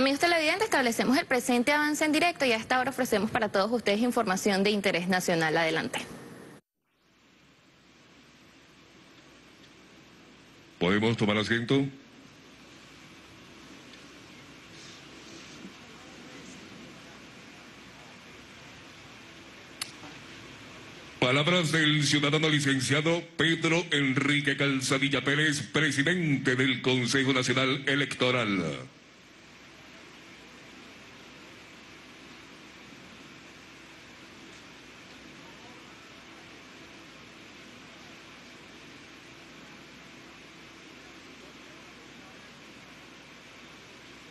Amigos televidentes, establecemos el presente avance en directo y a esta hora ofrecemos para todos ustedes información de interés nacional. Adelante. ¿Podemos tomar asiento? Palabras del ciudadano licenciado Pedro Enrique Calzadilla Pérez, presidente del Consejo Nacional Electoral.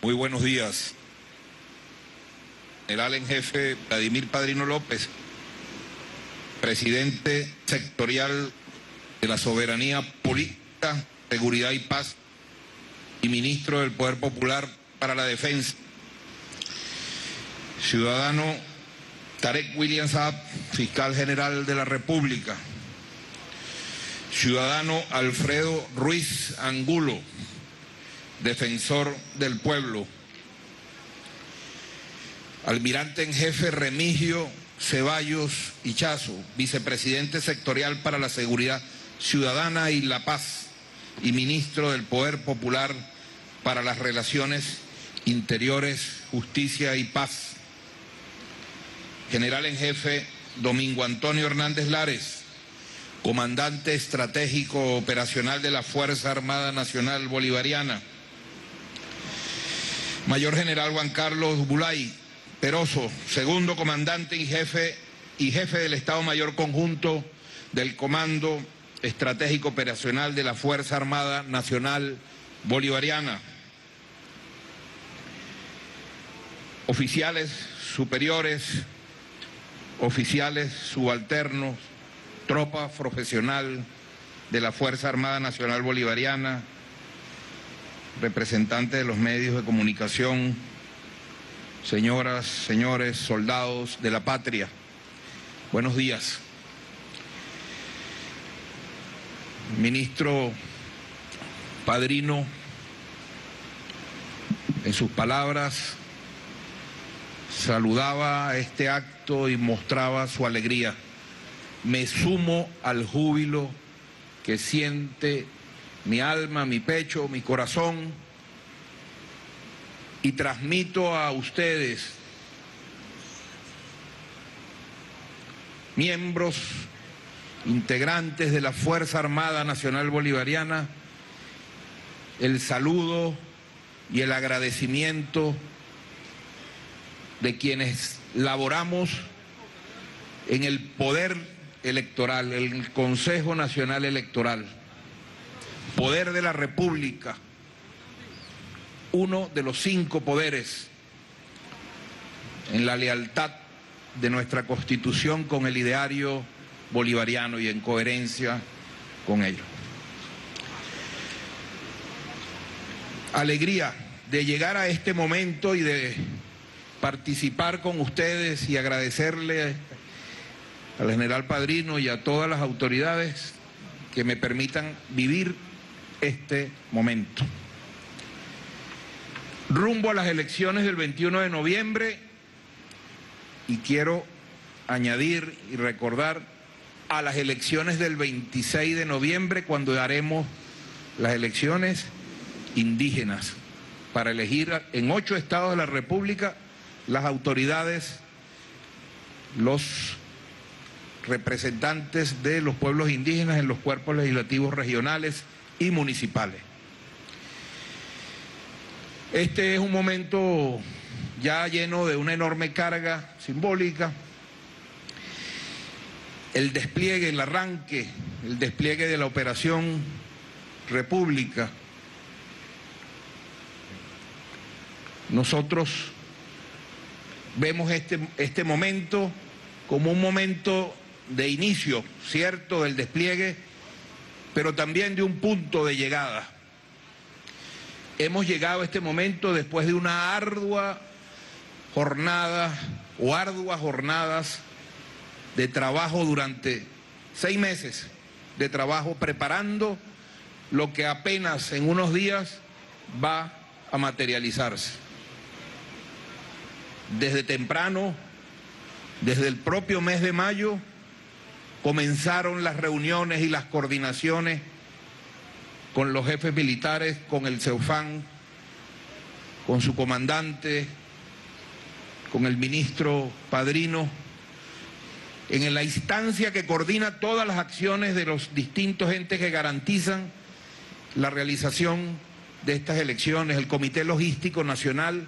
Muy buenos días. General en jefe Vladimir Padrino López, presidente sectorial de la Soberanía Política, Seguridad y Paz y ministro del Poder Popular para la Defensa. Ciudadano Tarek William Saab, fiscal general de la República. Ciudadano Alfredo Ruiz Angulo, defensor del pueblo. Almirante en jefe Remigio Ceballos Ichazo, vicepresidente sectorial para la Seguridad Ciudadana y la Paz y ministro del Poder Popular para las Relaciones Interiores, Justicia y Paz. General en jefe Domingo Antonio Hernández Lares, comandante estratégico operacional de la Fuerza Armada Nacional Bolivariana. Mayor general Juan Carlos Bulay Perozo, segundo comandante y jefe del Estado Mayor Conjunto del Comando Estratégico Operacional de la Fuerza Armada Nacional Bolivariana. Oficiales superiores, oficiales subalternos, tropa profesional de la Fuerza Armada Nacional Bolivariana, representantes de los medios de comunicación, señoras, señores, soldados de la patria, buenos días. Ministro Padrino, en sus palabras, saludaba este acto y mostraba su alegría. Me sumo al júbilo que siente mi alma, mi pecho, mi corazón, y transmito a ustedes, miembros, integrantes de la Fuerza Armada Nacional Bolivariana, el saludo y el agradecimiento de quienes laboramos en el Poder Electoral, el Consejo Nacional Electoral, Poder de la República, uno de los 5 poderes, en la lealtad de nuestra Constitución con el ideario bolivariano y en coherencia con ello. Alegría de llegar a este momento y de participar con ustedes y agradecerle al general Padrino y a todas las autoridades que me permitan vivir este momento. Rumbo a las elecciones del 21 de noviembre, y quiero añadir y recordar a las elecciones del 26 de noviembre, cuando haremos las elecciones indígenas para elegir en 8 estados de la República las autoridades, los representantes de los pueblos indígenas en los cuerpos legislativos regionales y municipales. Este es un momento ya lleno de una enorme carga simbólica. El despliegue, el arranque, el despliegue de la Operación República. Nosotros vemos este momento como un momento de inicio, cierto, del despliegue, pero también de un punto de llegada. Hemos llegado a este momento después de una ardua jornada o arduas jornadas de trabajo durante 6 meses, de trabajo preparando lo que apenas en unos días va a materializarse. desde temprano, desde el propio mes de mayo, comenzaron las reuniones y las coordinaciones con los jefes militares, con el CEUFAN, con su comandante, con el ministro Padrino, en la instancia que coordina todas las acciones de los distintos entes que garantizan la realización de estas elecciones, el Comité Logístico Nacional,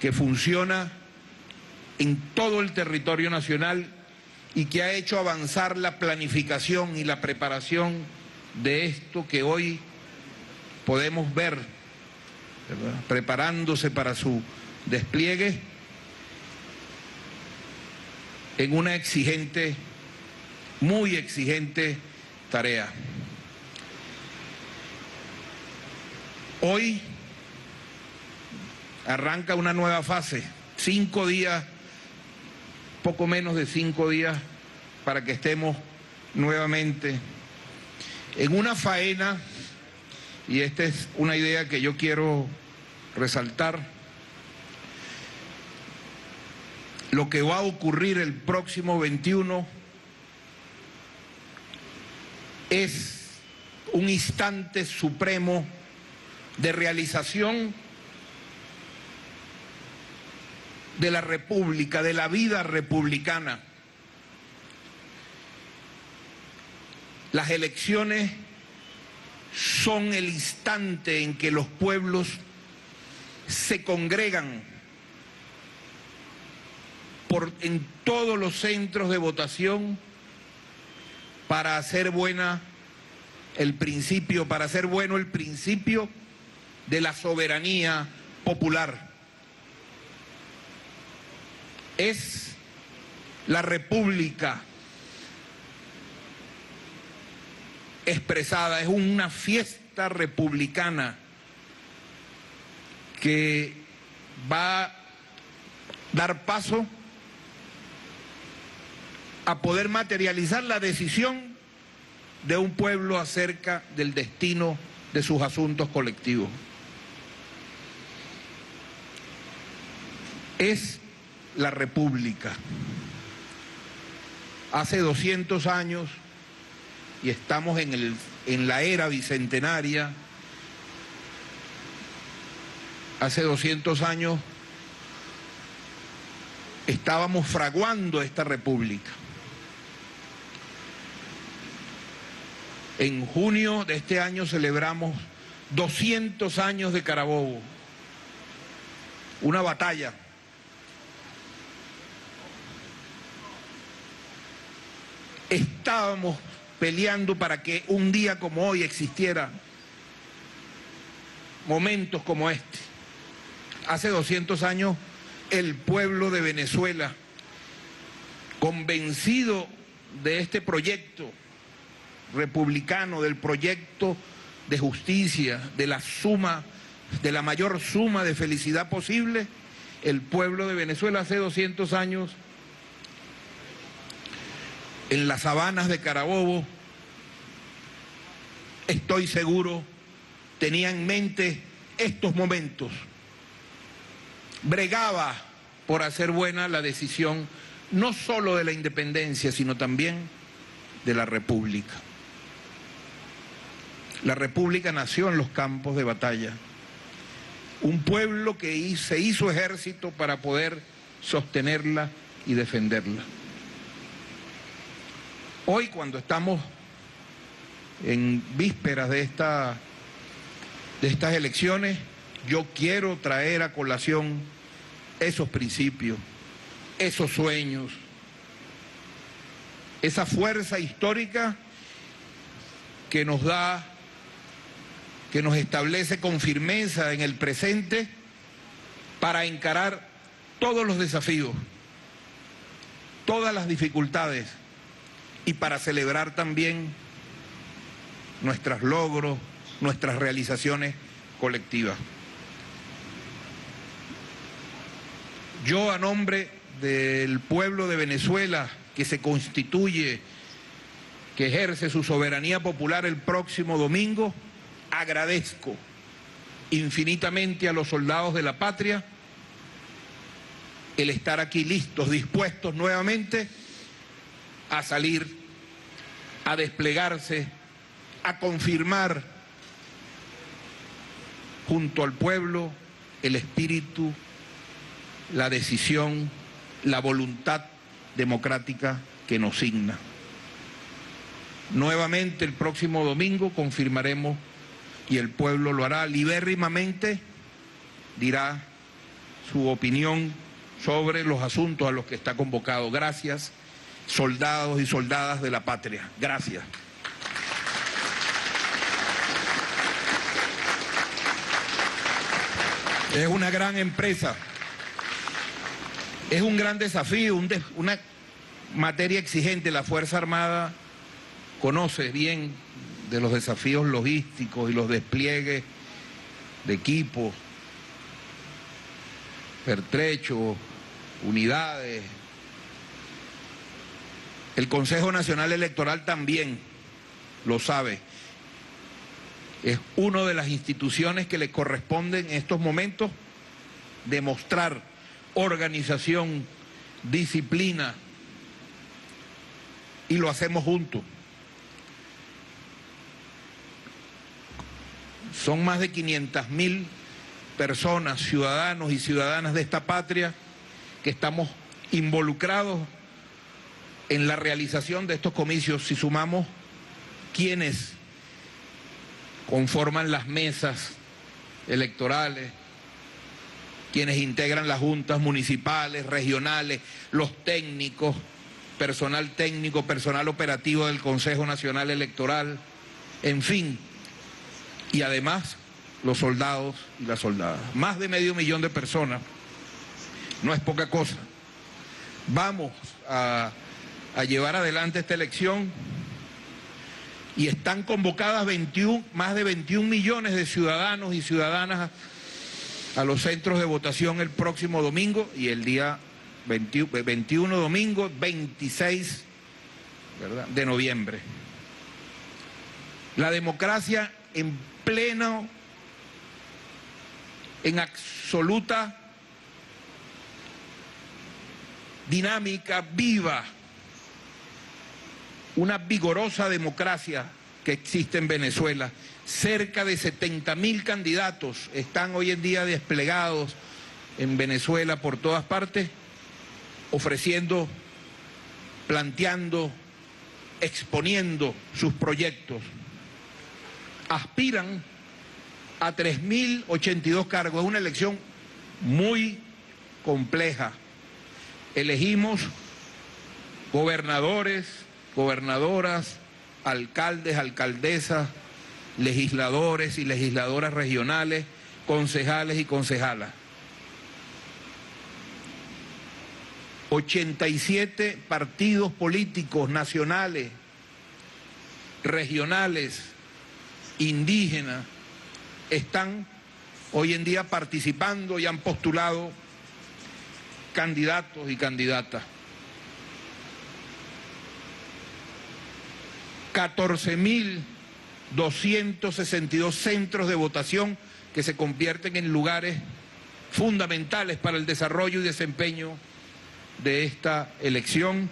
que funciona en todo el territorio nacional y que ha hecho avanzar la planificación y la preparación de esto que hoy podemos ver, ¿verdad?, preparándose para su despliegue en una exigente, muy exigente tarea. Hoy arranca una nueva fase, 5 días, poco menos de 5 días, para que estemos nuevamente en una faena, y esta es una idea que yo quiero resaltar, lo que va a ocurrir el próximo 21 es un instante supremo de realización de la República, de la vida republicana. Las elecciones son el instante en que los pueblos se congregan en todos los centros de votación para hacer bueno el principio de la soberanía popular. Es la República expresada, es una fiesta republicana que va a dar paso a poder materializar la decisión de un pueblo acerca del destino de sus asuntos colectivos. Es la República. Hace 200 años, y estamos en la era bicentenaria, hace 200 años estábamos fraguando esta República. En junio de este año celebramos 200 años de Carabobo, una batalla. Estábamos peleando para que un día como hoy existiera momentos como este. Hace 200 años el pueblo de Venezuela, convencido de este proyecto republicano, del proyecto de justicia, de la mayor suma de felicidad posible, el pueblo de Venezuela hace 200 años en las sabanas de Carabobo, estoy seguro, tenía en mente estos momentos. Bregaba por hacer buena la decisión, no solo de la independencia, sino también de la República. La República nació en los campos de batalla. Un pueblo que se hizo ejército para poder sostenerla y defenderla. Hoy, cuando estamos en vísperas de estas elecciones, yo quiero traer a colación esos principios, esos sueños, esa fuerza histórica que nos da, que nos establece con firmeza en el presente para encarar todos los desafíos, todas las dificultades, y para celebrar también nuestros logros, nuestras realizaciones colectivas. Yo, a nombre del pueblo de Venezuela, que se constituye, que ejerce su soberanía popular el próximo domingo, agradezco infinitamente a los soldados de la patria el estar aquí listos, dispuestos nuevamente a salir, a desplegarse, a confirmar junto al pueblo el espíritu, la decisión, la voluntad democrática que nos signa. Nuevamente el próximo domingo confirmaremos, y el pueblo lo hará libérrimamente, dirá su opinión sobre los asuntos a los que está convocado. Gracias, soldados y soldadas de la patria. Gracias. Es una gran empresa, es un gran desafío, una materia exigente. La Fuerza Armada conoce bien de los desafíos logísticos y los despliegues de equipos, pertrechos, unidades. El Consejo Nacional Electoral también lo sabe. Es una de las instituciones que le corresponde en estos momentos demostrar organización, disciplina, y lo hacemos juntos. Son más de 500.000 personas, ciudadanos y ciudadanas de esta patria, que estamos involucrados en la realización de estos comicios. Si sumamos quienes conforman las mesas electorales, quienes integran las juntas municipales, regionales, los técnicos, personal técnico, personal operativo del Consejo Nacional Electoral, en fin, y además los soldados y las soldadas. Más de 500.000 de personas, no es poca cosa. Vamos a llevar adelante esta elección, y están convocadas más de 21 millones de ciudadanos y ciudadanas a los centros de votación el próximo domingo, y el día 21 domingo, 26 de noviembre. La democracia en pleno, en absoluta dinámica, viva. Una vigorosa democracia que existe en Venezuela. Cerca de 70.000 candidatos están hoy en día desplegados en Venezuela por todas partes, ofreciendo, planteando, exponiendo sus proyectos. Aspiran a 3.082 cargos. Es una elección muy compleja. Elegimos gobernadores, gobernadoras, alcaldes, alcaldesas, legisladores y legisladoras regionales, concejales y concejalas. 87 partidos políticos nacionales, regionales, indígenas, están hoy en día participando y han postulado candidatos y candidatas. 14.262 centros de votación que se convierten en lugares fundamentales para el desarrollo y desempeño de esta elección.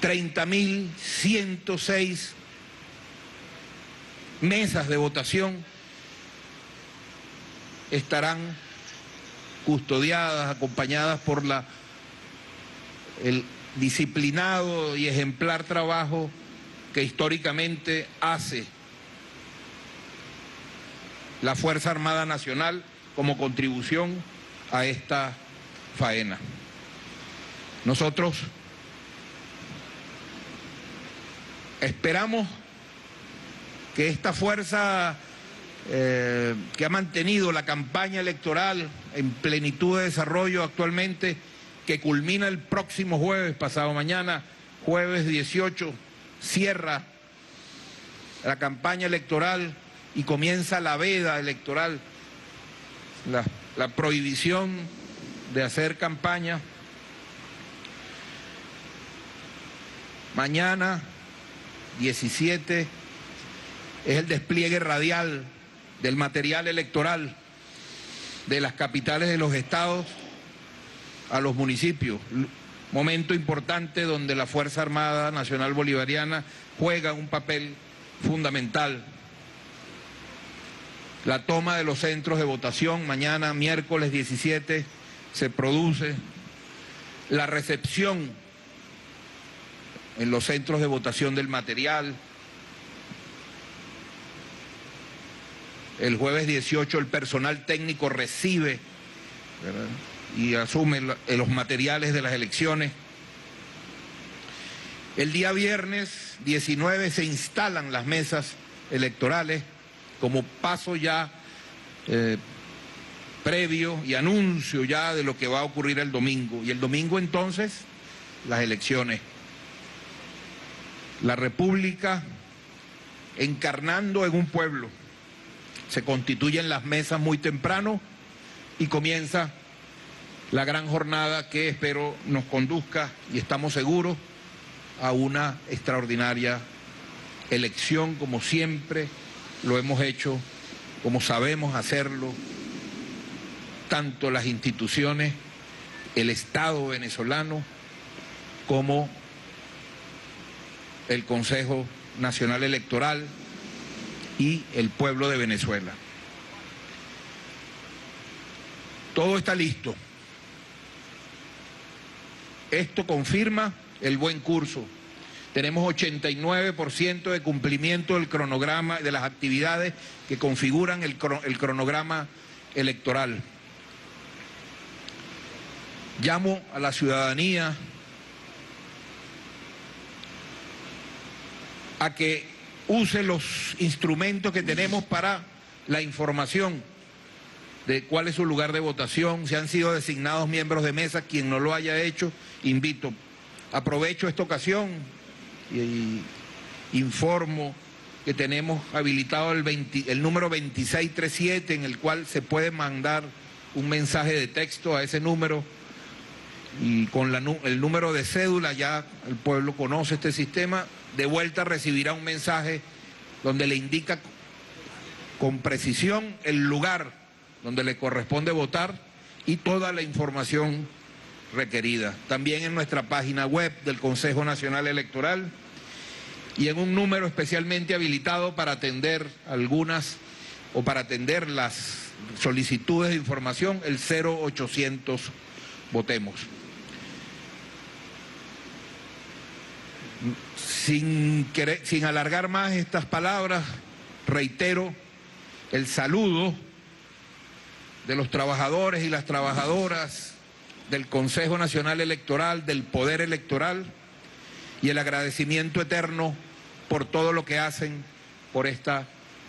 30.106 mesas de votación estarán custodiadas, acompañadas por el disciplinado y ejemplar trabajo que históricamente hace la Fuerza Armada Nacional como contribución a esta faena. Nosotros esperamos que esta fuerza que ha mantenido la campaña electoral en plenitud de desarrollo actualmente, que culmina el próximo jueves, pasado mañana, jueves 18, cierra la campaña electoral y comienza la veda electoral, la prohibición de hacer campaña. Mañana, 17, es el despliegue radial del material electoral de las capitales de los estados a los municipios, momento importante donde la Fuerza Armada Nacional Bolivariana juega un papel fundamental. La toma de los centros de votación, mañana miércoles 17 se produce, la recepción en los centros de votación del material, el jueves 18 el personal técnico recibe, ¿verdad?, y asume los materiales de las elecciones. El día viernes 19 se instalan las mesas electorales como paso ya previo y anuncio ya de lo que va a ocurrir el domingo. Y el domingo entonces las elecciones. La República encarnando en un pueblo. Se constituyen las mesas muy temprano y comienza la gran jornada que espero nos conduzca, y estamos seguros, a una extraordinaria elección, como siempre lo hemos hecho, como sabemos hacerlo, tanto las instituciones, el Estado venezolano, como el Consejo Nacional Electoral y el pueblo de Venezuela. Todo está listo. Esto confirma el buen curso. Tenemos 89% de cumplimiento del cronograma, de las actividades que configuran el cronograma electoral. Llamo a la ciudadanía a que use los instrumentos que tenemos para la información de cuál es su lugar de votación, si han sido designados miembros de mesa, quien no lo haya hecho, invito. Aprovecho esta ocasión y informo que tenemos habilitado el número 2637, en el cual se puede mandar un mensaje de texto a ese número, y con el número de cédula, ya el pueblo conoce este sistema, de vuelta recibirá un mensaje donde le indica con precisión el lugar donde le corresponde votar y toda la información requerida. También en nuestra página web del Consejo Nacional Electoral y en un número especialmente habilitado para atender algunas o para atender las solicitudes de información, el 0800 Votemos. Sin alargar más estas palabras, reitero el saludo de los trabajadores y las trabajadoras del Consejo Nacional Electoral, del Poder Electoral, y el agradecimiento eterno por todo lo que hacen por esta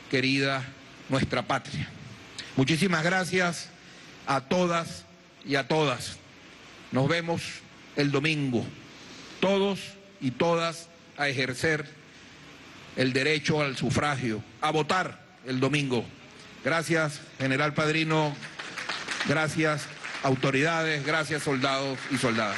querida nuestra patria. Muchísimas gracias a todas y a todas. Nos vemos el domingo, todos y todas a ejercer el derecho al sufragio, a votar el domingo. Gracias, General Padrino, gracias, autoridades, gracias, soldados y soldadas.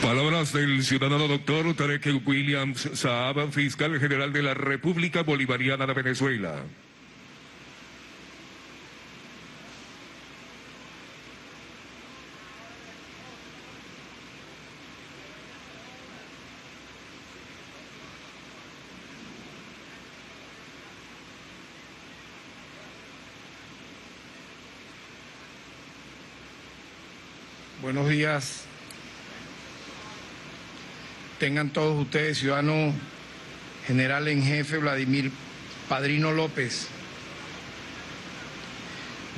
Palabras del ciudadano doctor Tarek William Saab, fiscal general de la República Bolivariana de Venezuela. Buenos días, tengan todos ustedes, ciudadano general en jefe Vladimir Padrino López,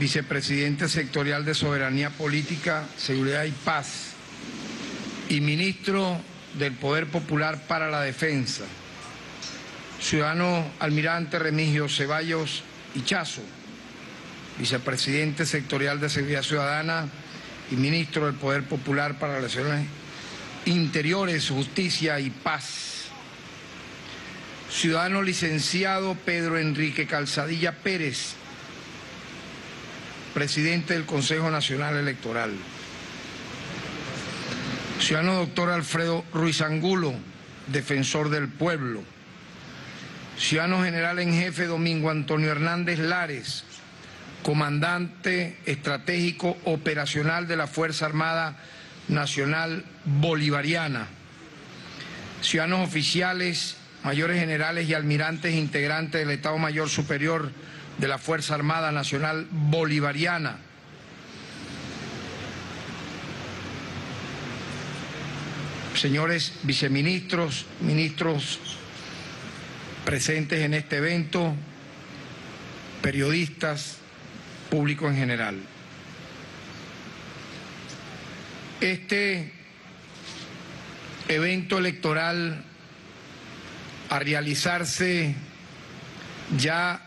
vicepresidente sectorial de Soberanía Política, Seguridad y Paz, y ministro del Poder Popular para la Defensa, ciudadano almirante Remigio Ceballos Ichazo, vicepresidente sectorial de Seguridad Ciudadana, y ministro del Poder Popular para Relaciones Interiores, Justicia y Paz. Ciudadano licenciado Pedro Enrique Calzadilla Pérez, presidente del Consejo Nacional Electoral. Ciudadano doctor Alfredo Ruiz Angulo, defensor del pueblo. Ciudadano general en jefe Domingo Antonio Hernández Lares, comandante estratégico operacional de la Fuerza Armada Nacional Bolivariana. Ciudadanos oficiales, mayores generales y almirantes integrantes del Estado Mayor Superior de la Fuerza Armada Nacional Bolivariana. Señores viceministros, ministros presentes en este evento, periodistas, público en general. Este evento electoral, a realizarse ya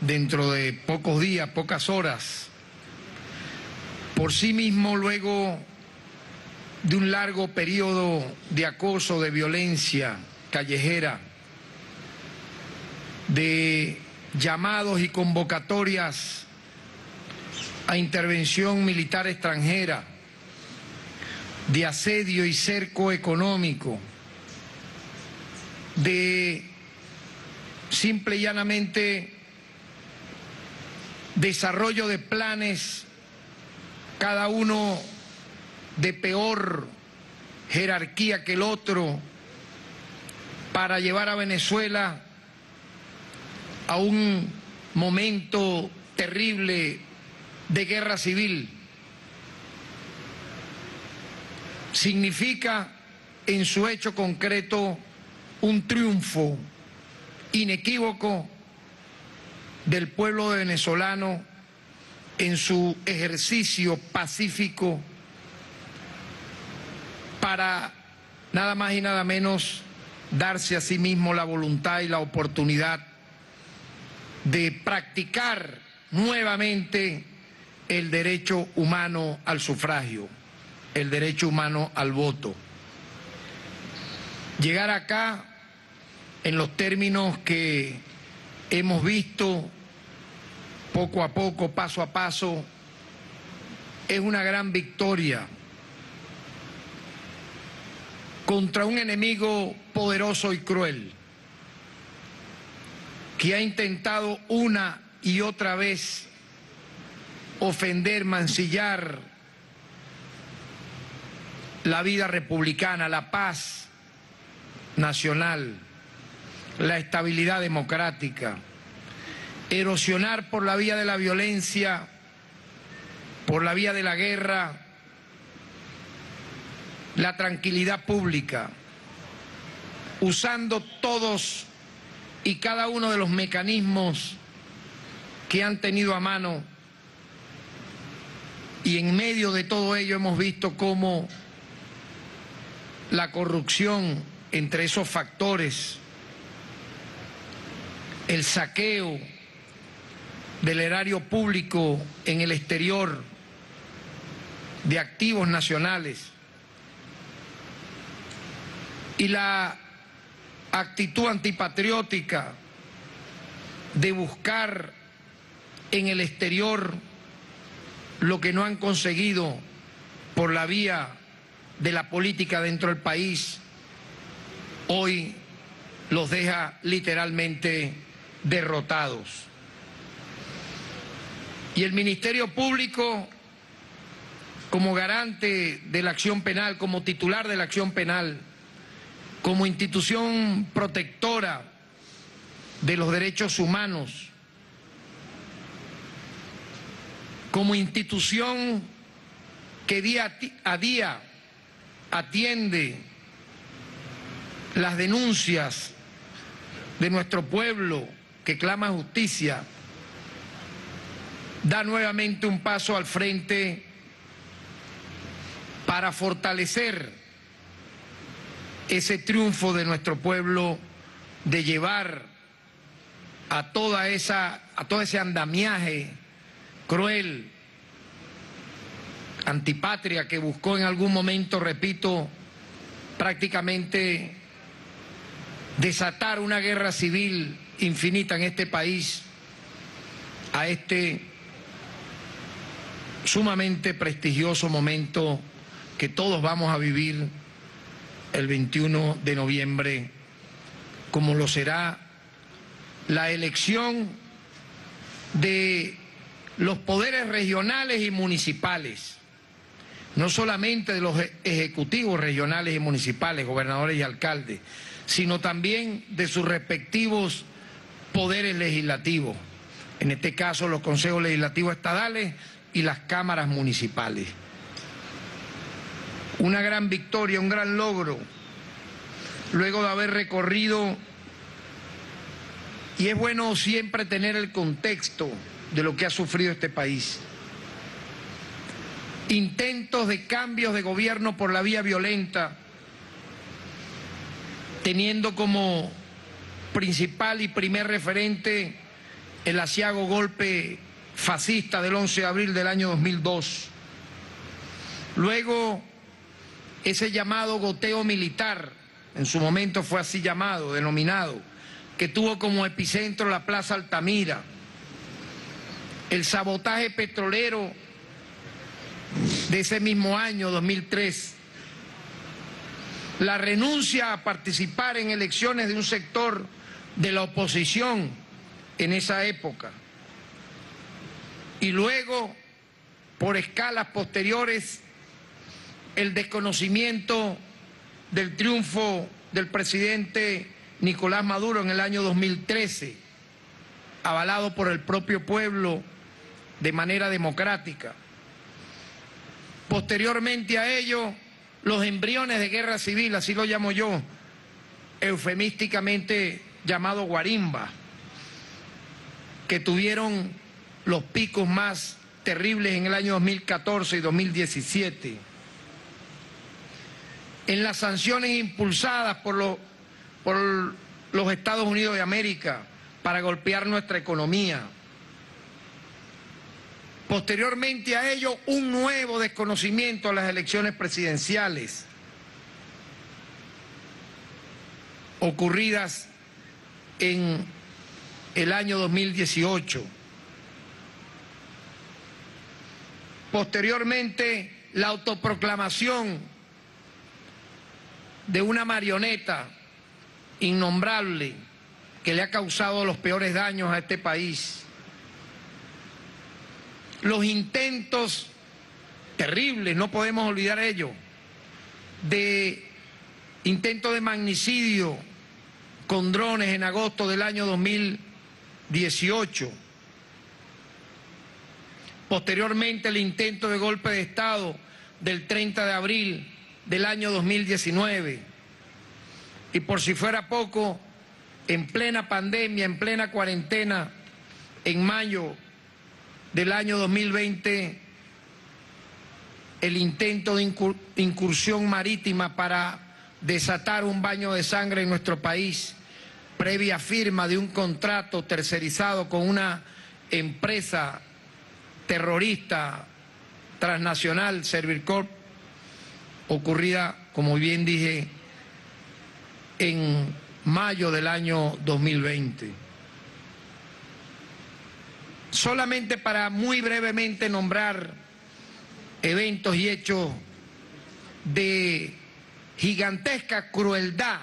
dentro de pocos días, pocas horas, por sí mismo luego de un largo periodo de acoso, de violencia callejera, de llamados y convocatorias a intervención militar extranjera, de asedio y cerco económico, de simple y llanamente desarrollo de planes, cada uno de peor jerarquía que el otro, para llevar a Venezuela a un momento terrible de guerra civil. Significa en su hecho concreto un triunfo inequívoco del pueblo venezolano en su ejercicio pacífico para nada más y nada menos darse a sí mismo la voluntad y la oportunidad de practicar nuevamente el derecho humano al sufragio, el derecho humano al voto. Llegar acá en los términos que hemos visto poco a poco, paso a paso, es una gran victoria contra un enemigo poderoso y cruel que ha intentado una y otra vez ofender, mancillar la vida republicana, la paz nacional, la estabilidad democrática, erosionar por la vía de la violencia, por la vía de la guerra, la tranquilidad pública, usando todos y cada uno de los mecanismos que han tenido a mano, y en medio de todo ello hemos visto cómo la corrupción, entre esos factores, el saqueo del erario público en el exterior de activos nacionales y la actitud antipatriótica de buscar en el exterior lo que no han conseguido por la vía de la política dentro del país, hoy los deja literalmente derrotados. Y el Ministerio Público, como garante de la acción penal, como titular de la acción penal, como institución protectora de los derechos humanos, como institución que día a día atiende las denuncias de nuestro pueblo que clama justicia, da nuevamente un paso al frente para fortalecer ese triunfo de nuestro pueblo, de llevar a todo ese andamiaje cruel, antipatria, que buscó en algún momento, repito, prácticamente desatar una guerra civil infinita en este país, a este sumamente prestigioso momento que todos vamos a vivir el 21 de noviembre, como lo será la elección de los poderes regionales y municipales, no solamente de los ejecutivos regionales y municipales, gobernadores y alcaldes, sino también de sus respectivos poderes legislativos, en este caso los consejos legislativos estadales y las cámaras municipales. Una gran victoria, un gran logro, luego de haber recorrido, y es bueno siempre tener el contexto de lo que ha sufrido este país. Intentos de cambios de gobierno por la vía violenta, teniendo como principal y primer referente el aciago golpe fascista del 11 de abril del año 2002. Luego, ese llamado goteo militar, en su momento fue así llamado, denominado, que tuvo como epicentro la Plaza Altamira. El sabotaje petrolero de ese mismo año, 2003. La renuncia a participar en elecciones de un sector de la oposición en esa época. Y luego, por escalas posteriores, el desconocimiento del triunfo del presidente Nicolás Maduro en el año 2013, avalado por el propio pueblo de manera democrática. Posteriormente a ello, los embriones de guerra civil, así lo llamo yo, eufemísticamente llamado guarimba, que tuvieron los picos más terribles en el año 2014 y 2017. En las sanciones impulsadas por los Estados Unidos de América para golpear nuestra economía. Posteriormente a ello, un nuevo desconocimiento a las elecciones presidenciales ocurridas en el año 2018. Posteriormente, la autoproclamación de una marioneta innombrable que le ha causado los peores daños a este país. Los intentos terribles, no podemos olvidar ello, de intento de magnicidio con drones en agosto del año 2018. Posteriormente el intento de golpe de Estado del 30 de abril del año 2019. Y por si fuera poco, en plena pandemia, en plena cuarentena, en mayo del año 2020, el intento de incursión marítima para desatar un baño de sangre en nuestro país, previa firma de un contrato tercerizado con una empresa terrorista transnacional, Servircorp, ocurrida, como bien dije, en mayo del año 2020. Solamente para muy brevemente nombrar eventos y hechos de gigantesca crueldad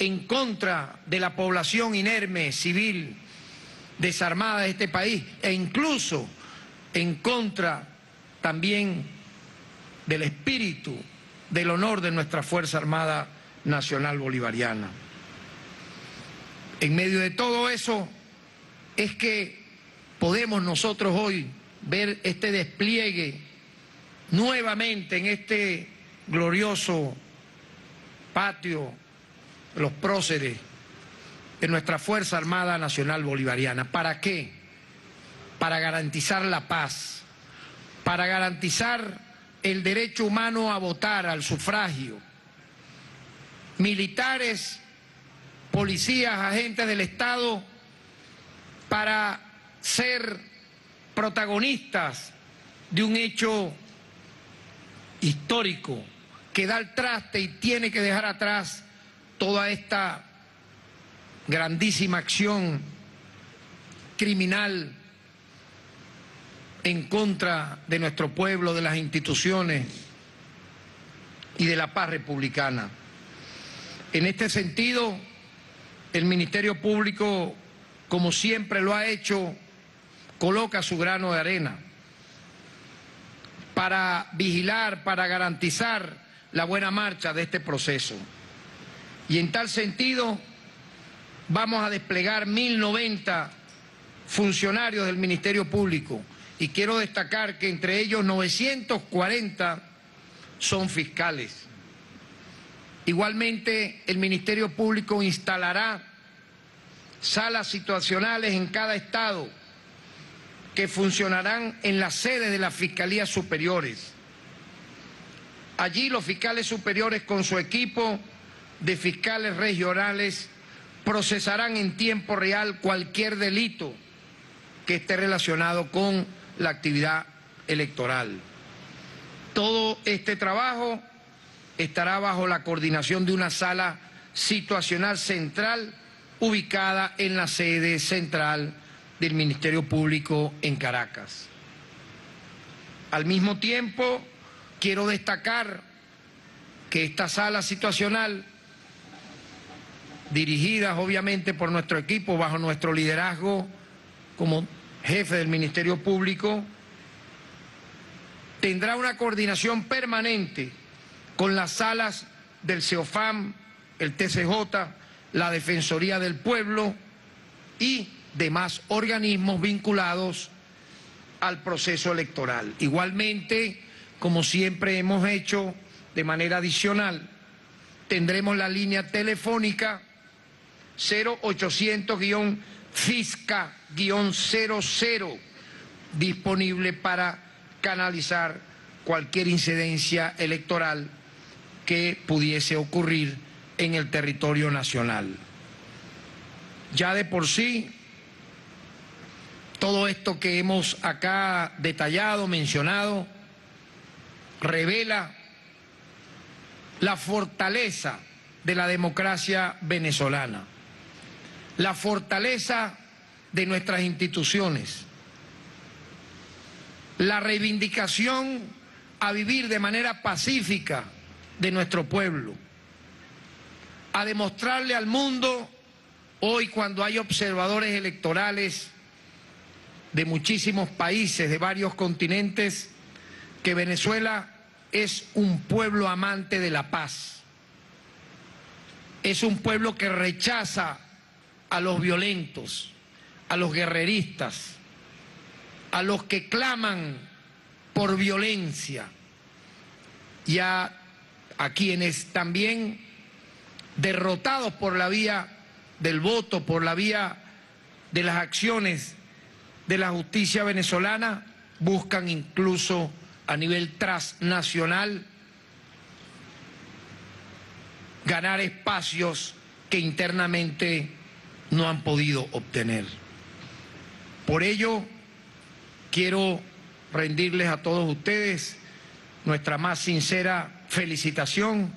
en contra de la población inerme, civil, desarmada de este país, e incluso en contra también del espíritu, del honor de nuestra Fuerza Armada Nacional Bolivariana. En medio de todo eso es que podemos nosotros hoy ver este despliegue nuevamente en este glorioso patio de los próceres de nuestra Fuerza Armada Nacional Bolivariana. ¿Para qué? Para garantizar la paz, para garantizar el derecho humano a votar, al sufragio. Militares, policías, agentes del Estado, para ser protagonistas de un hecho histórico que da el traste y tiene que dejar atrás toda esta grandísima acción criminal en contra de nuestro pueblo, de las instituciones, y de la paz republicana. En este sentido, el Ministerio Público, como siempre lo ha hecho, coloca su grano de arena para vigilar, para garantizar la buena marcha de este proceso. Y en tal sentido, vamos a desplegar 1.090 funcionarios del Ministerio Público, y quiero destacar que entre ellos 940 son fiscales. Igualmente, el Ministerio Público instalará salas situacionales en cada estado que funcionarán en las sedes de las Fiscalías Superiores. Allí los fiscales superiores con su equipo de fiscales regionales procesarán en tiempo real cualquier delito que esté relacionado con la actividad electoral. Todo este trabajo estará bajo la coordinación de una sala situacional central ubicada en la sede central del Ministerio Público en Caracas. Al mismo tiempo, quiero destacar que esta sala situacional, dirigidas obviamente por nuestro equipo, bajo nuestro liderazgo como jefe del Ministerio Público, tendrá una coordinación permanente con las salas del CEOFAM, el TCJ, la Defensoría del Pueblo y demás organismos vinculados al proceso electoral. Igualmente, como siempre hemos hecho de manera adicional, tendremos la línea telefónica 0800-FISCA-00 disponible para canalizar cualquier incidencia electoral que pudiese ocurrir en el territorio nacional. Ya de por sí, todo esto que hemos acá detallado, mencionado, revela la fortaleza de la democracia venezolana, la fortaleza de nuestras instituciones, la reivindicación a vivir de manera pacífica de nuestro pueblo, a demostrarle al mundo, hoy cuando hay observadores electorales de muchísimos países, de varios continentes, que Venezuela es un pueblo amante de la paz, es un pueblo que rechaza a los violentos, a los guerreristas, a los que claman por violencia y a quienes también, derrotados por la vía del voto, por la vía de las acciones de la justicia venezolana, buscan incluso a nivel transnacional ganar espacios que internamente no han podido obtener. Por ello, quiero rendirles a todos ustedes nuestra más sincera felicitación,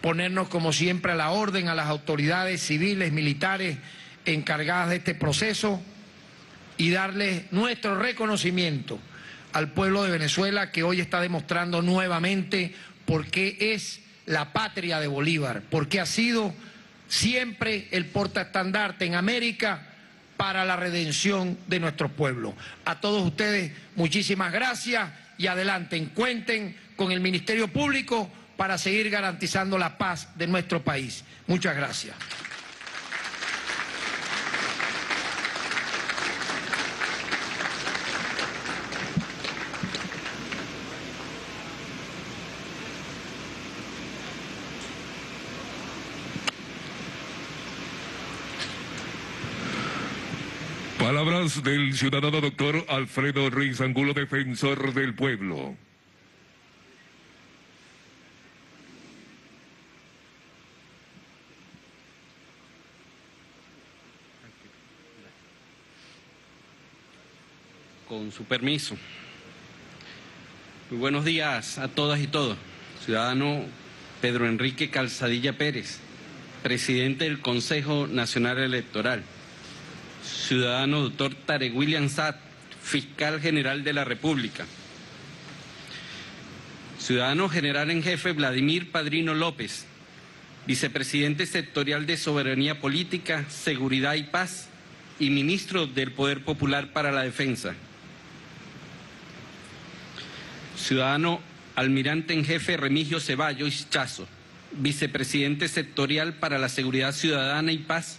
ponernos como siempre a la orden a las autoridades civiles, militares encargadas de este proceso y darles nuestro reconocimiento al pueblo de Venezuela que hoy está demostrando nuevamente por qué es la patria de Bolívar, por qué ha sido siempre el portaestandarte en América para la redención de nuestro pueblo. A todos ustedes, muchísimas gracias y adelante, cuenten con el Ministerio Público para seguir garantizando la paz de nuestro país. Muchas gracias. Palabras del ciudadano doctor Alfredo Ruiz Angulo, defensor del pueblo. Con su permiso. Muy buenos días a todas y todos. Ciudadano Pedro Enrique Calzadilla Pérez, presidente del Consejo Nacional Electoral. Ciudadano doctor Tarek William Saab, fiscal general de la República. Ciudadano General en Jefe Vladimir Padrino López, Vicepresidente Sectorial de Soberanía Política, Seguridad y Paz y Ministro del Poder Popular para la Defensa. Ciudadano Almirante en Jefe Remigio Ceballos Ichazo, Vicepresidente Sectorial para la Seguridad Ciudadana y Paz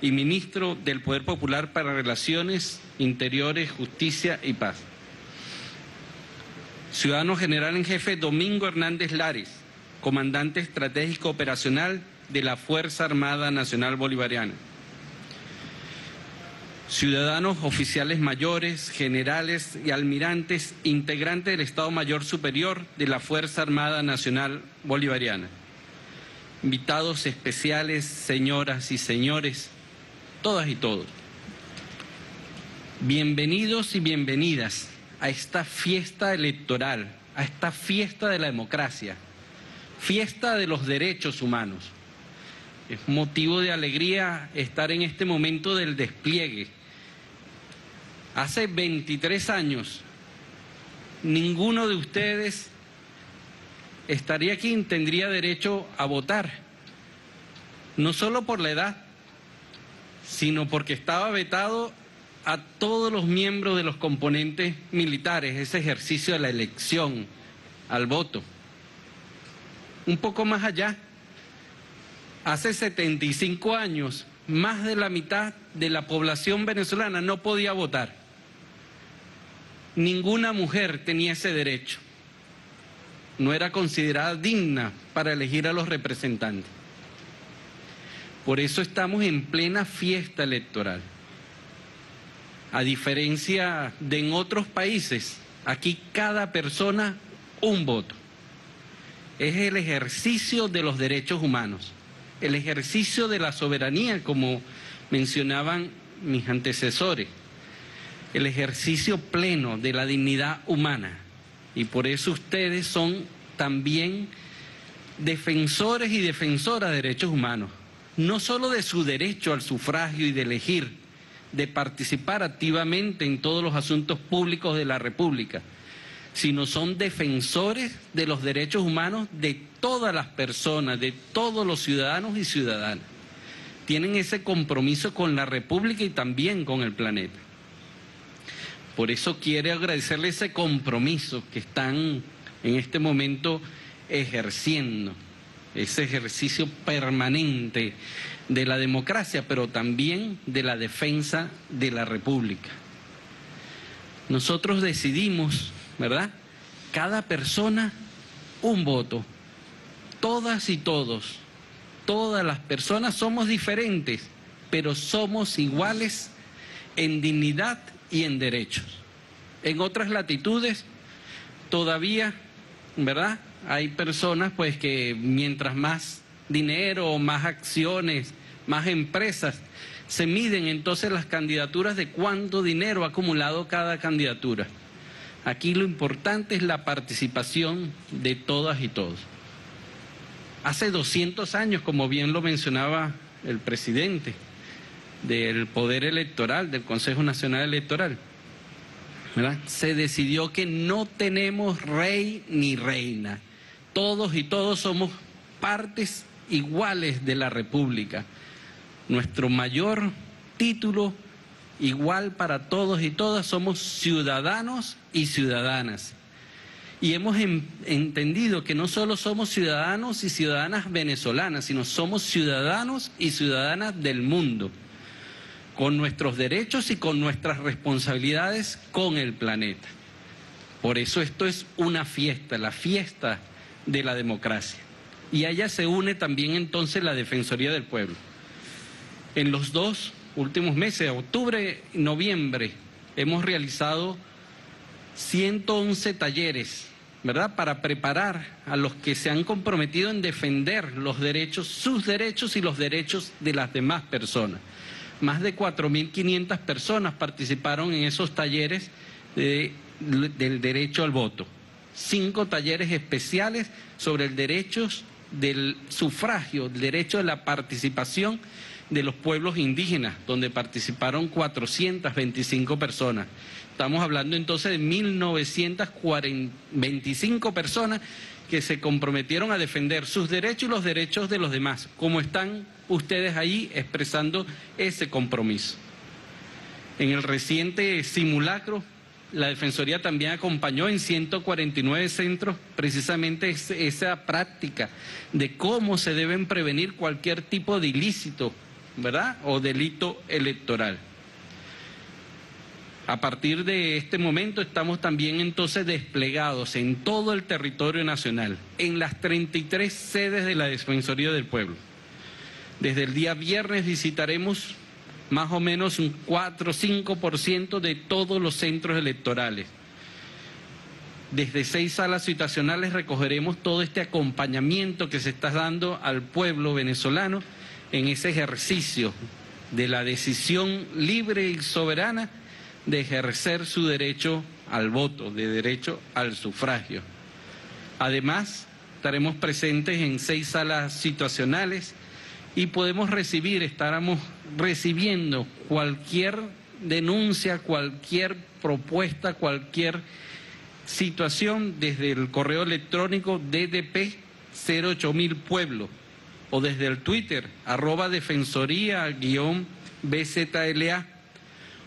y Ministro del Poder Popular para Relaciones Interiores, Justicia y Paz. Ciudadano General en Jefe Domingo Hernández Lares, Comandante Estratégico Operacional de la Fuerza Armada Nacional Bolivariana. Ciudadanos, oficiales mayores, generales y almirantes, integrantes del Estado Mayor Superior de la Fuerza Armada Nacional Bolivariana. Invitados especiales, señoras y señores, todas y todos. Bienvenidos y bienvenidas a esta fiesta electoral, a esta fiesta de la democracia, fiesta de los derechos humanos. Es motivo de alegría estar en este momento del despliegue. Hace 23 años, ninguno de ustedes estaría aquí y tendría derecho a votar. No solo por la edad, sino porque estaba vetado a todos los miembros de los componentes militares, ese ejercicio de la elección al voto. Un poco más allá, hace 75 años, más de la mitad de la población venezolana no podía votar. Ninguna mujer tenía ese derecho. No era considerada digna para elegir a los representantes. Por eso estamos en plena fiesta electoral. A diferencia de en otros países, aquí cada persona un voto. Es el ejercicio de los derechos humanos, el ejercicio de la soberanía, como mencionaban mis antecesores, el ejercicio pleno de la dignidad humana. Y por eso ustedes son también defensores y defensoras de derechos humanos, no solo de su derecho al sufragio y de elegir, de participar activamente en todos los asuntos públicos de la República, sino son defensores de los derechos humanos de todas las personas, de todos los ciudadanos y ciudadanas. Tienen ese compromiso con la República y también con el planeta. Por eso quiero agradecerle ese compromiso que están en este momento ejerciendo, ese ejercicio permanente de la democracia, pero también de la defensa de la República. Nosotros decidimos, ¿verdad? Cada persona un voto. Todas y todos, todas las personas somos diferentes, pero somos iguales en dignidad y en derechos. En otras latitudes todavía, ¿verdad? Hay personas pues que mientras más dinero, más acciones, más empresas, se miden entonces las candidaturas de cuánto dinero ha acumulado cada candidatura. Aquí lo importante es la participación de todas y todos. Hace 200 años, como bien lo mencionaba el presidente del Poder Electoral, del Consejo Nacional Electoral, ¿verdad?, se decidió que no tenemos rey ni reina. Todos y todos somos partes iguales de la República. Nuestro mayor título igual para todos y todas, somos ciudadanos y ciudadanas. Y hemos entendido que no solo somos ciudadanos y ciudadanas venezolanas, sino somos ciudadanos y ciudadanas del mundo, con nuestros derechos y con nuestras responsabilidades con el planeta. Por eso esto es una fiesta, la fiesta de la democracia. Y a ella se une también entonces la Defensoría del Pueblo. En los dos últimos meses, octubre y noviembre, hemos realizado 111 talleres, ¿verdad?, para preparar a los que se han comprometido en defender los derechos, sus derechos y los derechos de las demás personas. Más de 4.500 personas participaron en esos talleres del derecho al voto. 5 talleres especiales sobre el derecho del sufragio, el derecho de la participación de los pueblos indígenas, donde participaron 425 personas. Estamos hablando entonces de 1.925 personas que se comprometieron a defender sus derechos y los derechos de los demás. ¿Cómo están ustedes ahí expresando ese compromiso? En el reciente simulacro, la Defensoría también acompañó en 149 centros precisamente esa práctica de cómo se deben prevenir cualquier tipo de ilícito, ¿verdad?, o delito electoral. A partir de este momento estamos también entonces desplegados en todo el territorio nacional, en las 33 sedes de la Defensoría del Pueblo. Desde el día viernes visitaremos más o menos un 4 o 5% de todos los centros electorales. Desde 6 salas situacionales recogeremos todo este acompañamiento que se está dando al pueblo venezolano en ese ejercicio de la decisión libre y soberana de ejercer su derecho al voto, de derecho al sufragio. Además, estaremos presentes en 6 salas situacionales y podemos recibir, estaremos recibiendo cualquier denuncia, cualquier propuesta, cualquier situación desde el correo electrónico ddp08000pueblo o desde el Twitter @defensoría_bzla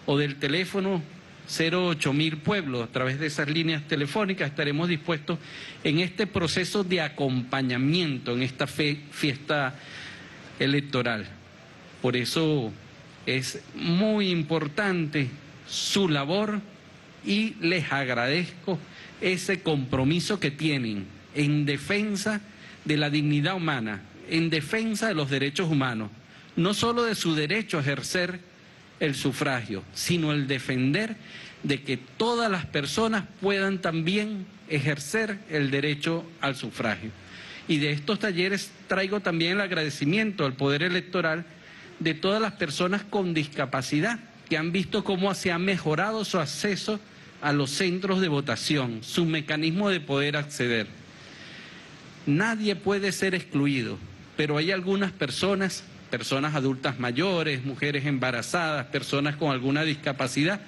o del teléfono 08000 pueblo. A través de esas líneas telefónicas estaremos dispuestos en este proceso de acompañamiento, en esta fiesta electoral. Por eso es muy importante su labor y les agradezco ese compromiso que tienen en defensa de la dignidad humana, en defensa de los derechos humanos, no solo de su derecho a ejercer el sufragio, sino el defender de que todas las personas puedan también ejercer el derecho al sufragio. Y de estos talleres traigo también el agradecimiento al Poder Electoral de todas las personas con discapacidad que han visto cómo se ha mejorado su acceso a los centros de votación, su mecanismo de poder acceder. Nadie puede ser excluido, pero hay algunas personas, personas adultas mayores, mujeres embarazadas, personas con alguna discapacidad,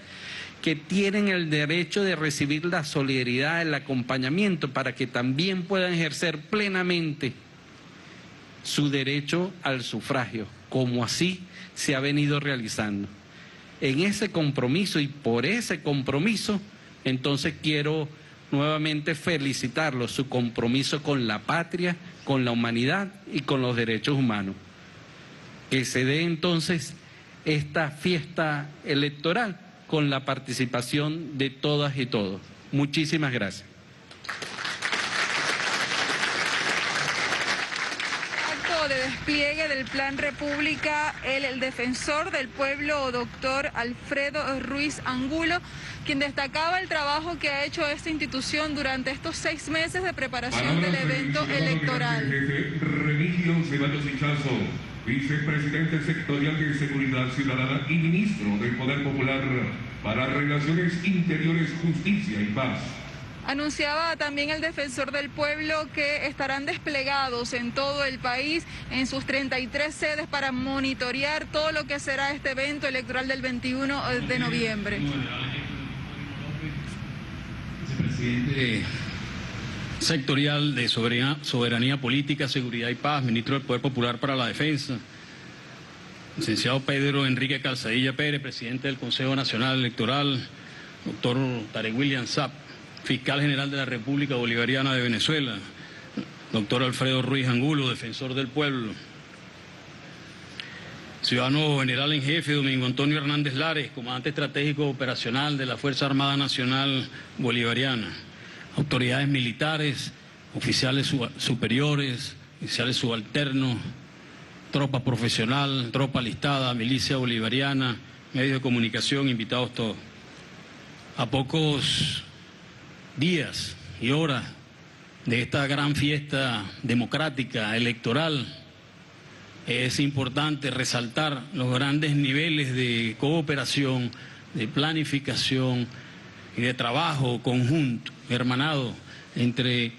que tienen el derecho de recibir la solidaridad, el acompañamiento, para que también puedan ejercer plenamente su derecho al sufragio, como así se ha venido realizando. En ese compromiso y por ese compromiso, entonces quiero nuevamente felicitarlos, su compromiso con la patria, con la humanidad y con los derechos humanos. Que se dé entonces esta fiesta electoral con la participación de todas y todos. Muchísimas gracias. Acto de despliegue del Plan República, el defensor del pueblo, doctor Alfredo Ruiz Angulo, quien destacaba el trabajo que ha hecho esta institución durante estos 6 meses de preparación del evento electoral. Remigio Ceballos Ichazo, vicepresidente sectorial de Seguridad Ciudadana y ministro del Poder Popular para Relaciones Interiores, Justicia y Paz. Anunciaba también el defensor del pueblo que estarán desplegados en todo el país, en sus 33 sedes, para monitorear todo lo que será este evento electoral del 21 de noviembre. Vicepresidente sectorial de Soberanía Política, Seguridad y Paz, ministro del Poder Popular para la Defensa, licenciado Pedro Enrique Calzadilla Pérez, presidente del Consejo Nacional Electoral, doctor Tarek William Saab, fiscal general de la República Bolivariana de Venezuela, doctor Alfredo Ruiz Angulo, defensor del pueblo, ciudadano general en jefe Domingo Antonio Hernández Lares, comandante estratégico operacional de la Fuerza Armada Nacional Bolivariana, autoridades militares, oficiales superiores, oficiales subalternos, tropa profesional, tropa alistada, milicia bolivariana, medios de comunicación, invitados todos. A pocos días y horas de esta gran fiesta democrática electoral, es importante resaltar los grandes niveles de cooperación, de planificación y de trabajo conjunto, hermanado, entre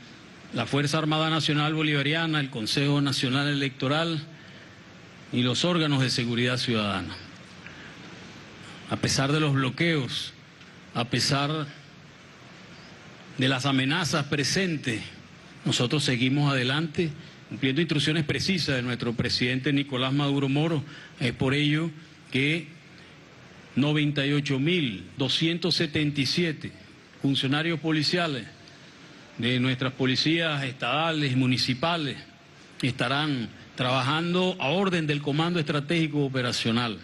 la Fuerza Armada Nacional Bolivariana, el Consejo Nacional Electoral y los órganos de seguridad ciudadana. A pesar de los bloqueos, a pesar de las amenazas presentes, nosotros seguimos adelante cumpliendo instrucciones precisas de nuestro presidente Nicolás Maduro Moros. Es por ello que 98.277 funcionarios policiales de nuestras policías estatales y municipales estarán trabajando a orden del Comando Estratégico Operacional.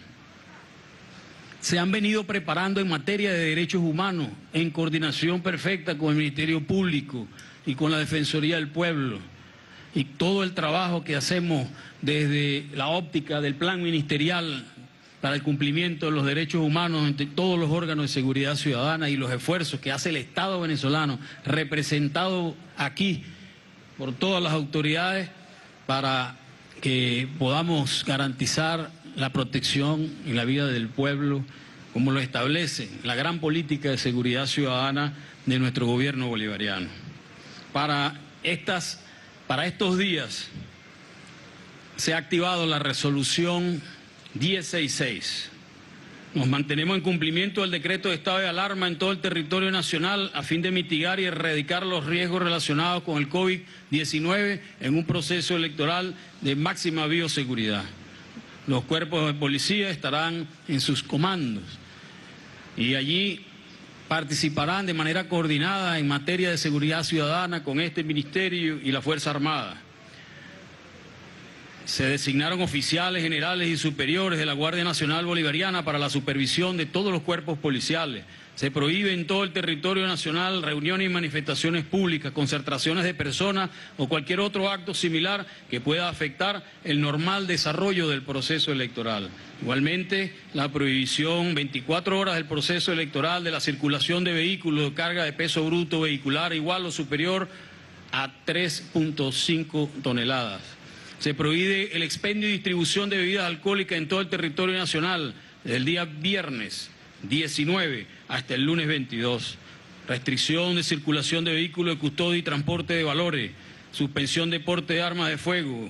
Se han venido preparando en materia de derechos humanos, en coordinación perfecta con el Ministerio Público y con la Defensoría del Pueblo. Y todo el trabajo que hacemos desde la óptica del plan ministerial para el cumplimiento de los derechos humanos entre todos los órganos de seguridad ciudadana y los esfuerzos que hace el Estado venezolano, representado aquí por todas las autoridades, para que podamos garantizar la protección y la vida del pueblo, como lo establece la gran política de seguridad ciudadana de nuestro gobierno bolivariano. Para estos días se ha activado la resolución 1066. Nos mantenemos en cumplimiento del decreto de estado de alarma en todo el territorio nacional a fin de mitigar y erradicar los riesgos relacionados con el COVID-19 en un proceso electoral de máxima bioseguridad. Los cuerpos de policía estarán en sus comandos y allí participarán de manera coordinada en materia de seguridad ciudadana con este ministerio y la Fuerza Armada. Se designaron oficiales, generales y superiores de la Guardia Nacional Bolivariana para la supervisión de todos los cuerpos policiales. Se prohíbe en todo el territorio nacional reuniones y manifestaciones públicas, concentraciones de personas o cualquier otro acto similar que pueda afectar el normal desarrollo del proceso electoral. Igualmente, la prohibición 24 horas del proceso electoral de la circulación de vehículos de carga de peso bruto vehicular igual o superior a 3.5 toneladas. Se prohíbe el expendio y distribución de bebidas alcohólicas en todo el territorio nacional desde el día viernes 19 hasta el lunes 22. Restricción de circulación de vehículos de custodia y transporte de valores. Suspensión de porte de armas de fuego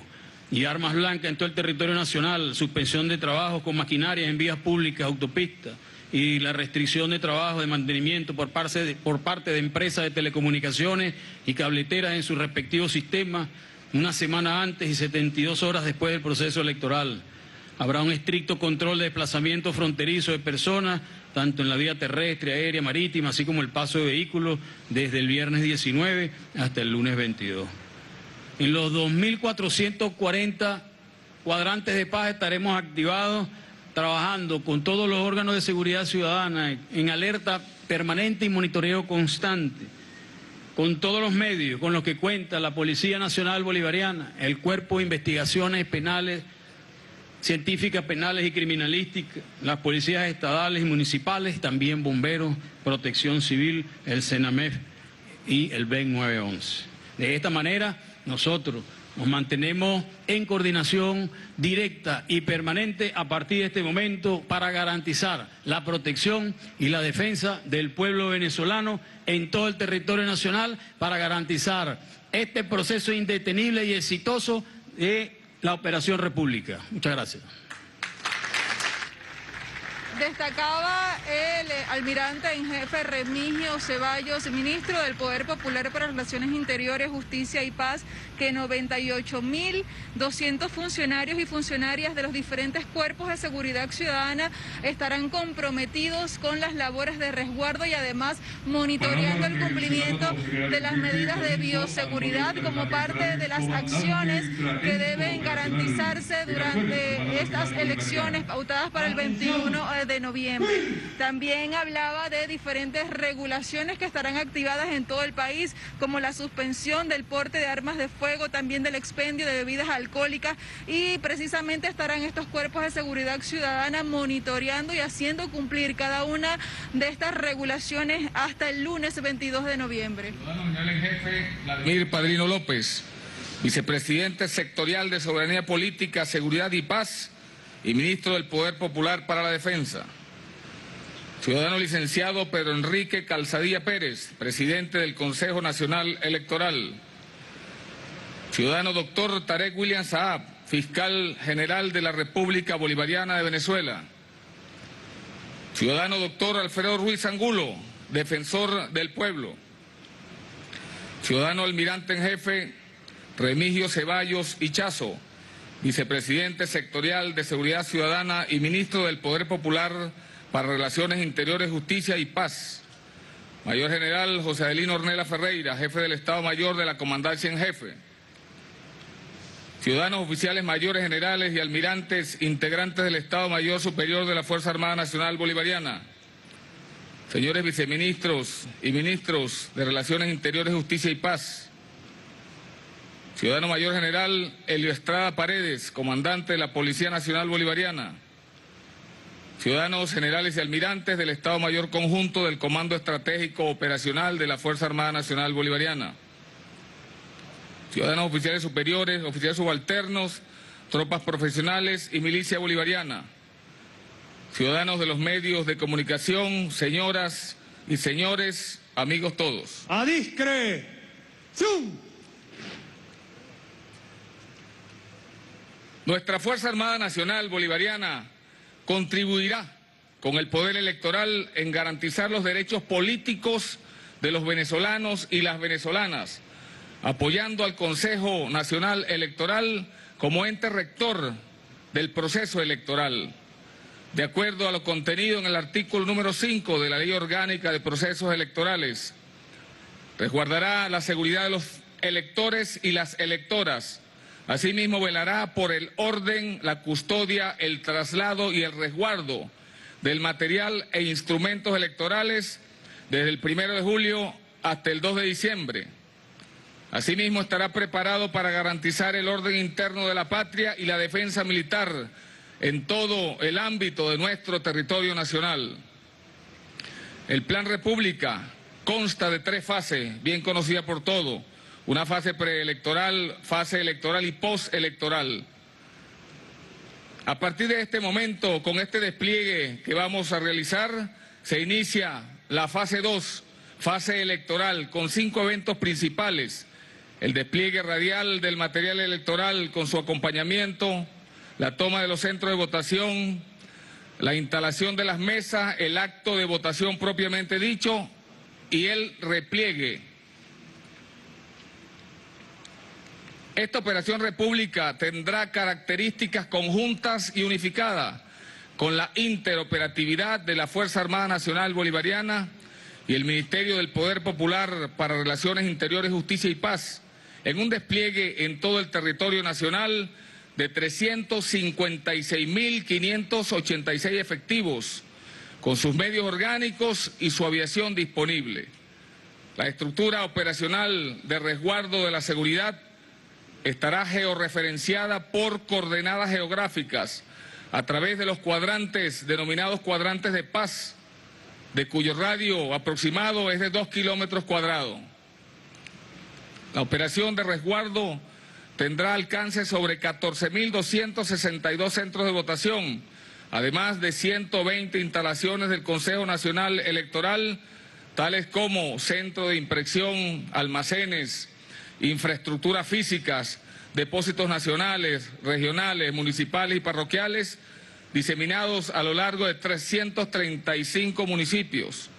y armas blancas en todo el territorio nacional. Suspensión de trabajos con maquinarias en vías públicas, autopistas. Y la restricción de trabajo de mantenimiento por parte de empresas de telecomunicaciones y cableteras en sus respectivos sistemas. Una semana antes y 72 horas después del proceso electoral. Habrá un estricto control de desplazamiento fronterizo de personas, tanto en la vía terrestre, aérea, marítima, así como el paso de vehículos desde el viernes 19 hasta el lunes 22. En los 2.440 cuadrantes de paz estaremos activados, trabajando con todos los órganos de seguridad ciudadana, en alerta permanente y monitoreo constante, con todos los medios con los que cuenta la Policía Nacional Bolivariana, el Cuerpo de Investigaciones Penales, Científicas Penales y Criminalísticas, las policías estatales y municipales, también bomberos, protección civil, el CENAMEF y el BEN 911. De esta manera, nosotros nos mantenemos en coordinación directa y permanente a partir de este momento para garantizar la protección y la defensa del pueblo venezolano en todo el territorio nacional, para garantizar este proceso indetenible y exitoso de la Operación República. Muchas gracias. Destacaba el almirante en jefe Remigio Ceballos, ministro del Poder Popular para Relaciones Interiores, Justicia y Paz, que 98.200 funcionarios y funcionarias de los diferentes cuerpos de seguridad ciudadana estarán comprometidos con las labores de resguardo y además monitoreando el cumplimiento de las medidas de bioseguridad como parte de las acciones que deben garantizarse durante estas elecciones pautadas para el 21 de noviembre. También hablaba de diferentes regulaciones que estarán activadas en todo el país, como la suspensión del porte de armas de fuego, también del expendio de bebidas alcohólicas, y precisamente estarán estos cuerpos de seguridad ciudadana monitoreando y haciendo cumplir cada una de estas regulaciones hasta el lunes 22 de noviembre. Vladimir Padrino López, vicepresidente sectorial de Soberanía Política, Seguridad y Paz, y ministro del Poder Popular para la Defensa. Ciudadano licenciado Pedro Enrique Calzadilla Pérez, presidente del Consejo Nacional Electoral. Ciudadano doctor Tarek William Saab, fiscal general de la República Bolivariana de Venezuela. Ciudadano doctor Alfredo Ruiz Angulo, Defensor del Pueblo, ciudadano almirante en jefe Remigio Ceballos Ichazo, vicepresidente sectorial de Seguridad Ciudadana y ministro del Poder Popular para Relaciones Interiores, Justicia y Paz. Mayor General José Adelino Ornella Ferreira, jefe del Estado Mayor de la Comandancia en Jefe. Ciudadanos oficiales mayores, generales y almirantes, integrantes del Estado Mayor Superior de la Fuerza Armada Nacional Bolivariana. Señores viceministros y ministros de Relaciones Interiores, Justicia y Paz. Ciudadano Mayor General Elio Estrada Paredes, comandante de la Policía Nacional Bolivariana. Ciudadanos generales y almirantes del Estado Mayor Conjunto del Comando Estratégico Operacional de la Fuerza Armada Nacional Bolivariana. Ciudadanos oficiales superiores, oficiales subalternos, tropas profesionales y milicia bolivariana. Ciudadanos de los medios de comunicación, señoras y señores, amigos todos. ¡A discreción! Nuestra Fuerza Armada Nacional Bolivariana contribuirá con el Poder Electoral en garantizar los derechos políticos de los venezolanos y las venezolanas, apoyando al Consejo Nacional Electoral como ente rector del proceso electoral, de acuerdo a lo contenido en el artículo número 5 de la Ley Orgánica de Procesos Electorales. Resguardará la seguridad de los electores y las electoras. Asimismo, velará por el orden, la custodia, el traslado y el resguardo del material e instrumentos electorales desde el 1 de julio hasta el 2 de diciembre. Asimismo, estará preparado para garantizar el orden interno de la patria y la defensa militar en todo el ámbito de nuestro territorio nacional. El Plan República consta de 3 fases, bien conocida por todos. Una fase preelectoral, fase electoral y postelectoral. A partir de este momento, con este despliegue que vamos a realizar, se inicia la fase 2, fase electoral, con 5 eventos principales. El despliegue radial del material electoral con su acompañamiento, la toma de los centros de votación, la instalación de las mesas, el acto de votación propiamente dicho y el repliegue. Esta Operación República tendrá características conjuntas y unificadas con la interoperatividad de la Fuerza Armada Nacional Bolivariana y el Ministerio del Poder Popular para Relaciones Interiores, Justicia y Paz, en un despliegue en todo el territorio nacional de 356.586 efectivos, con sus medios orgánicos y su aviación disponible. La estructura operacional de resguardo de la seguridad estará georreferenciada por coordenadas geográficas a través de los cuadrantes, denominados cuadrantes de paz, de cuyo radio aproximado es de 2 km². La operación de resguardo tendrá alcance sobre 14.262 centros de votación, además de 120 instalaciones del Consejo Nacional Electoral, tales como centro de impresión, almacenes, infraestructuras físicas, depósitos nacionales, regionales, municipales y parroquiales, diseminados a lo largo de 335 municipios.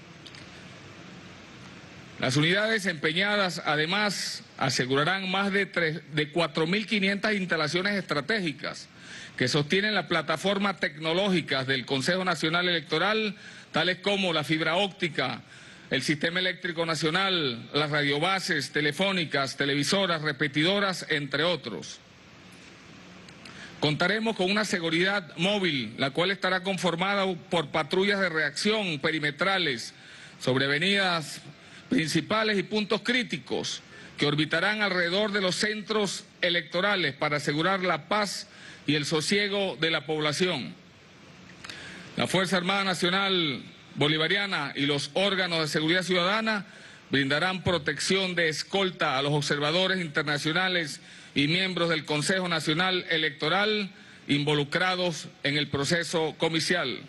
Las unidades empeñadas, además, asegurarán más de 4.500 instalaciones estratégicas que sostienen la plataforma tecnológica del Consejo Nacional Electoral, tales como la fibra óptica, el sistema eléctrico nacional, las radiobases telefónicas, televisoras, repetidoras, entre otros. Contaremos con una seguridad móvil, la cual estará conformada por patrullas de reacción perimetrales sobre avenidas principales y puntos críticos que orbitarán alrededor de los centros electorales para asegurar la paz y el sosiego de la población. La Fuerza Armada Nacional Bolivariana y los órganos de seguridad ciudadana brindarán protección de escolta a los observadores internacionales y miembros del Consejo Nacional Electoral involucrados en el proceso comicial.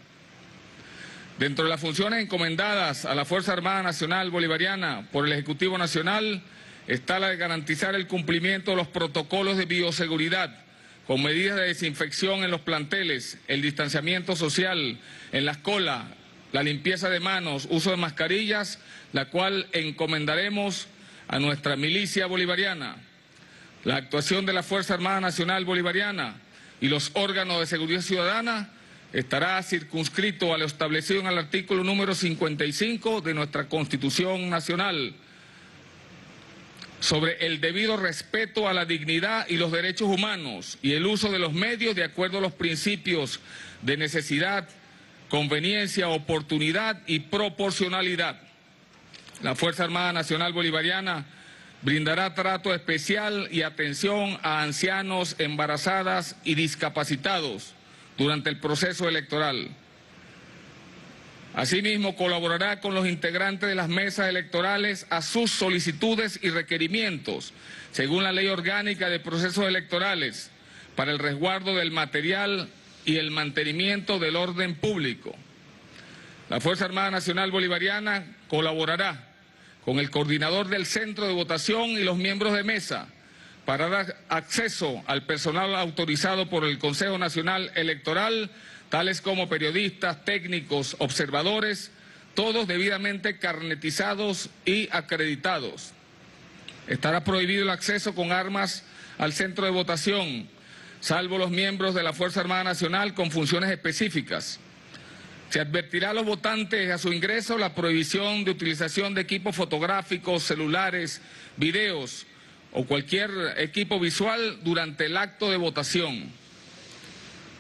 Dentro de las funciones encomendadas a la Fuerza Armada Nacional Bolivariana por el Ejecutivo Nacional está la de garantizar el cumplimiento de los protocolos de bioseguridad, con medidas de desinfección en los planteles, el distanciamiento social, en las colas, la limpieza de manos, uso de mascarillas, la cual encomendaremos a nuestra milicia bolivariana, la actuación de la Fuerza Armada Nacional Bolivariana y los órganos de seguridad ciudadana estará circunscrito a lo establecido en el artículo número 55 de nuestra Constitución Nacional, sobre el debido respeto a la dignidad y los derechos humanos y el uso de los medios de acuerdo a los principios de necesidad, conveniencia, oportunidad y proporcionalidad. La Fuerza Armada Nacional Bolivariana brindará trato especial y atención a ancianos, embarazadas y discapacitados durante el proceso electoral. Asimismo, colaborará con los integrantes de las mesas electorales a sus solicitudes y requerimientos, según la Ley Orgánica de Procesos Electorales, para el resguardo del material y el mantenimiento del orden público. La Fuerza Armada Nacional Bolivariana colaborará con el coordinador del centro de votación y los miembros de mesa para dar acceso al personal autorizado por el Consejo Nacional Electoral, tales como periodistas, técnicos, observadores, todos debidamente carnetizados y acreditados. Estará prohibido el acceso con armas al centro de votación, salvo los miembros de la Fuerza Armada Nacional con funciones específicas. Se advertirá a los votantes a su ingreso la prohibición de utilización de equipos fotográficos, celulares, videos o cualquier equipo visual durante el acto de votación.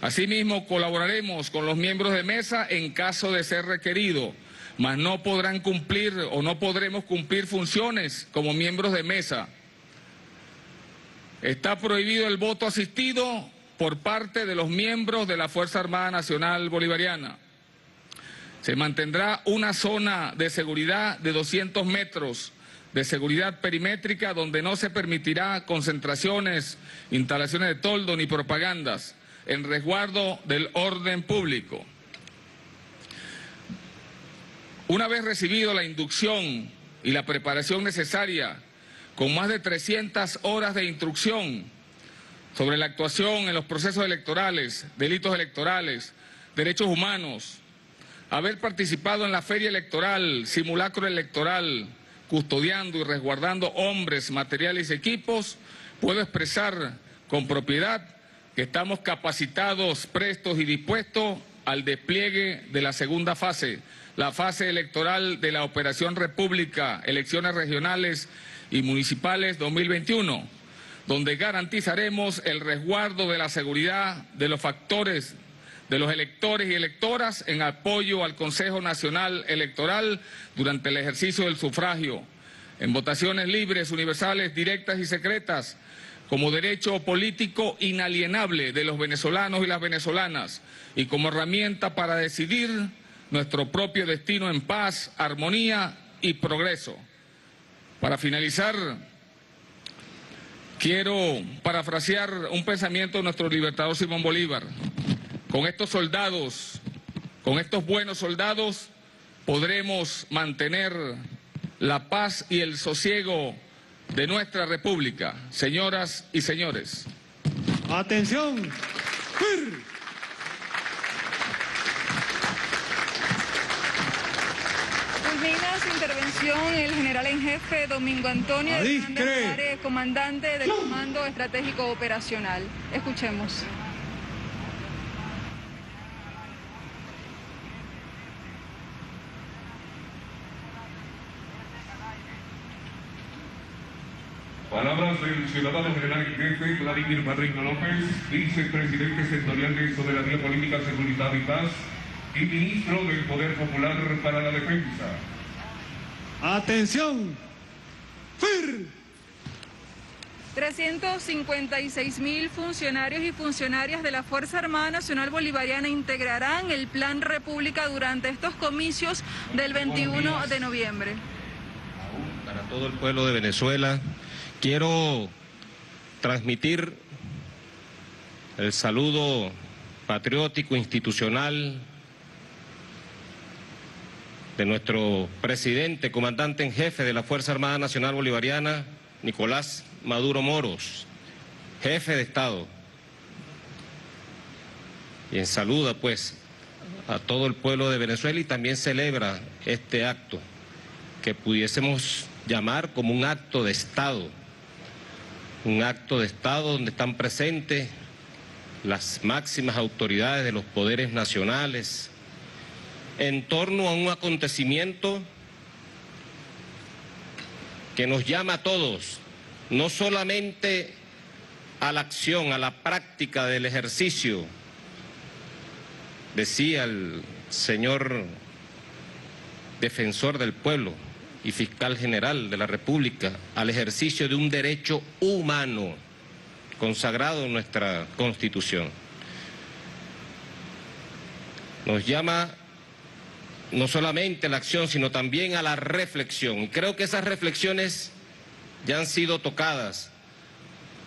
Asimismo, colaboraremos con los miembros de mesa en caso de ser requerido, mas no podrán cumplir o no podremos cumplir funciones como miembros de mesa. Está prohibido el voto asistido por parte de los miembros de la Fuerza Armada Nacional Bolivariana. Se mantendrá una zona de seguridad de 200 metros de seguridad perimétrica donde no se permitirá concentraciones, instalaciones de toldo ni propagandas en resguardo del orden público. Una vez recibido la inducción y la preparación necesaria, con más de 300 horas de instrucción sobre la actuación en los procesos electorales, delitos electorales, derechos humanos, haber participado en la feria electoral, simulacro electoral, custodiando y resguardando hombres, materiales y equipos, puedo expresar con propiedad que estamos capacitados, prestos y dispuestos al despliegue de la segunda fase, la fase electoral de la Operación República, elecciones regionales y municipales 2021, donde garantizaremos el resguardo de la seguridad de los factores de los electores y electoras en apoyo al Consejo Nacional Electoral durante el ejercicio del sufragio, en votaciones libres, universales, directas y secretas, como derecho político inalienable de los venezolanos y las venezolanas, y como herramienta para decidir nuestro propio destino en paz, armonía y progreso. Para finalizar, quiero parafrasear un pensamiento de nuestro libertador Simón Bolívar. Con estos soldados, con estos buenos soldados, podremos mantener la paz y el sosiego de nuestra república. Señoras y señores. ¡Atención! Culmina su intervención el general en jefe Domingo Antonio Hernández Lares, comandante del Comando Estratégico Operacional. Escuchemos. Palabras del ciudadano general inglés Vladimir Padrino López, vicepresidente sectorial de Soberanía Política, Seguridad y Paz y ministro del Poder Popular para la Defensa. ¡Atención! ¡Fir! 356.000 funcionarios y funcionarias de la Fuerza Armada Nacional Bolivariana integrarán el Plan República durante estos comicios del 21 de noviembre. Para todo el pueblo de Venezuela, quiero transmitir el saludo patriótico institucional de nuestro presidente, comandante en jefe de la Fuerza Armada Nacional Bolivariana, Nicolás Maduro Moros, jefe de Estado. Bien, saluda pues a todo el pueblo de Venezuela, y también celebra este acto que pudiésemos llamar como un acto de Estado. Un acto de Estado donde están presentes las máximas autoridades de los poderes nacionales en torno a un acontecimiento que nos llama a todos, no solamente a la acción, a la práctica del ejercicio. Decía el señor defensor del pueblo y fiscal general de la República, al ejercicio de un derecho humano consagrado en nuestra Constitución. Nos llama no solamente a la acción, sino también a la reflexión. Creo que esas reflexiones ya han sido tocadas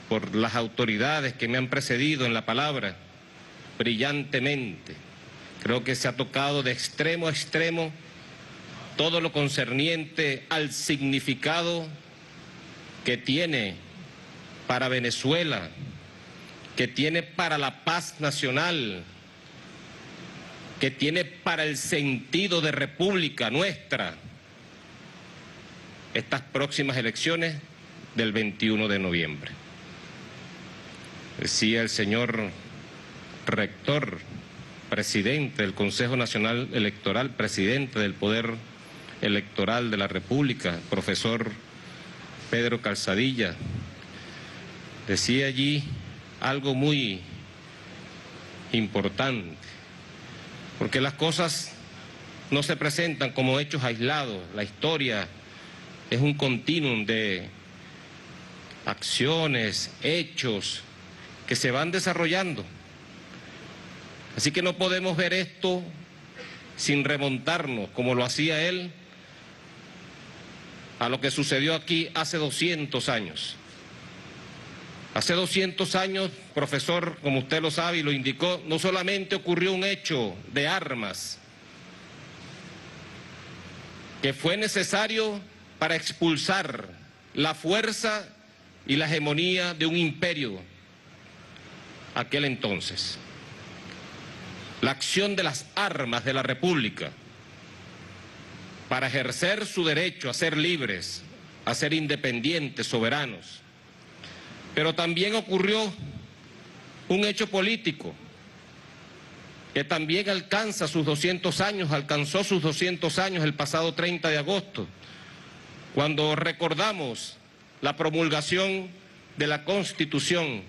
por las autoridades que me han precedido en la palabra, brillantemente. Creo que se ha tocado de extremo a extremo todo lo concerniente al significado que tiene para Venezuela, que tiene para la paz nacional, que tiene para el sentido de república nuestra estas próximas elecciones del 21 de noviembre. Decía el señor rector, presidente del Consejo Nacional Electoral, presidente del Poder Electoral de la República, profesor Pedro Calzadilla, decía allí algo muy importante, porque las cosas no se presentan como hechos aislados. La historia es un continuum de acciones, hechos que se van desarrollando. Así que no podemos ver esto sin remontarnos, como lo hacía él, a lo que sucedió aquí hace 200 años. Hace 200 años, profesor, como usted lo sabe y lo indicó, no solamente ocurrió un hecho de armas que fue necesario para expulsar la fuerza y la hegemonía de un imperio aquel entonces. La acción de las armas de la República para ejercer su derecho a ser libres, a ser independientes, soberanos. Pero también ocurrió un hecho político que también alcanza sus 200 años, alcanzó sus 200 años el pasado 30 de agosto, cuando recordamos la promulgación de la Constitución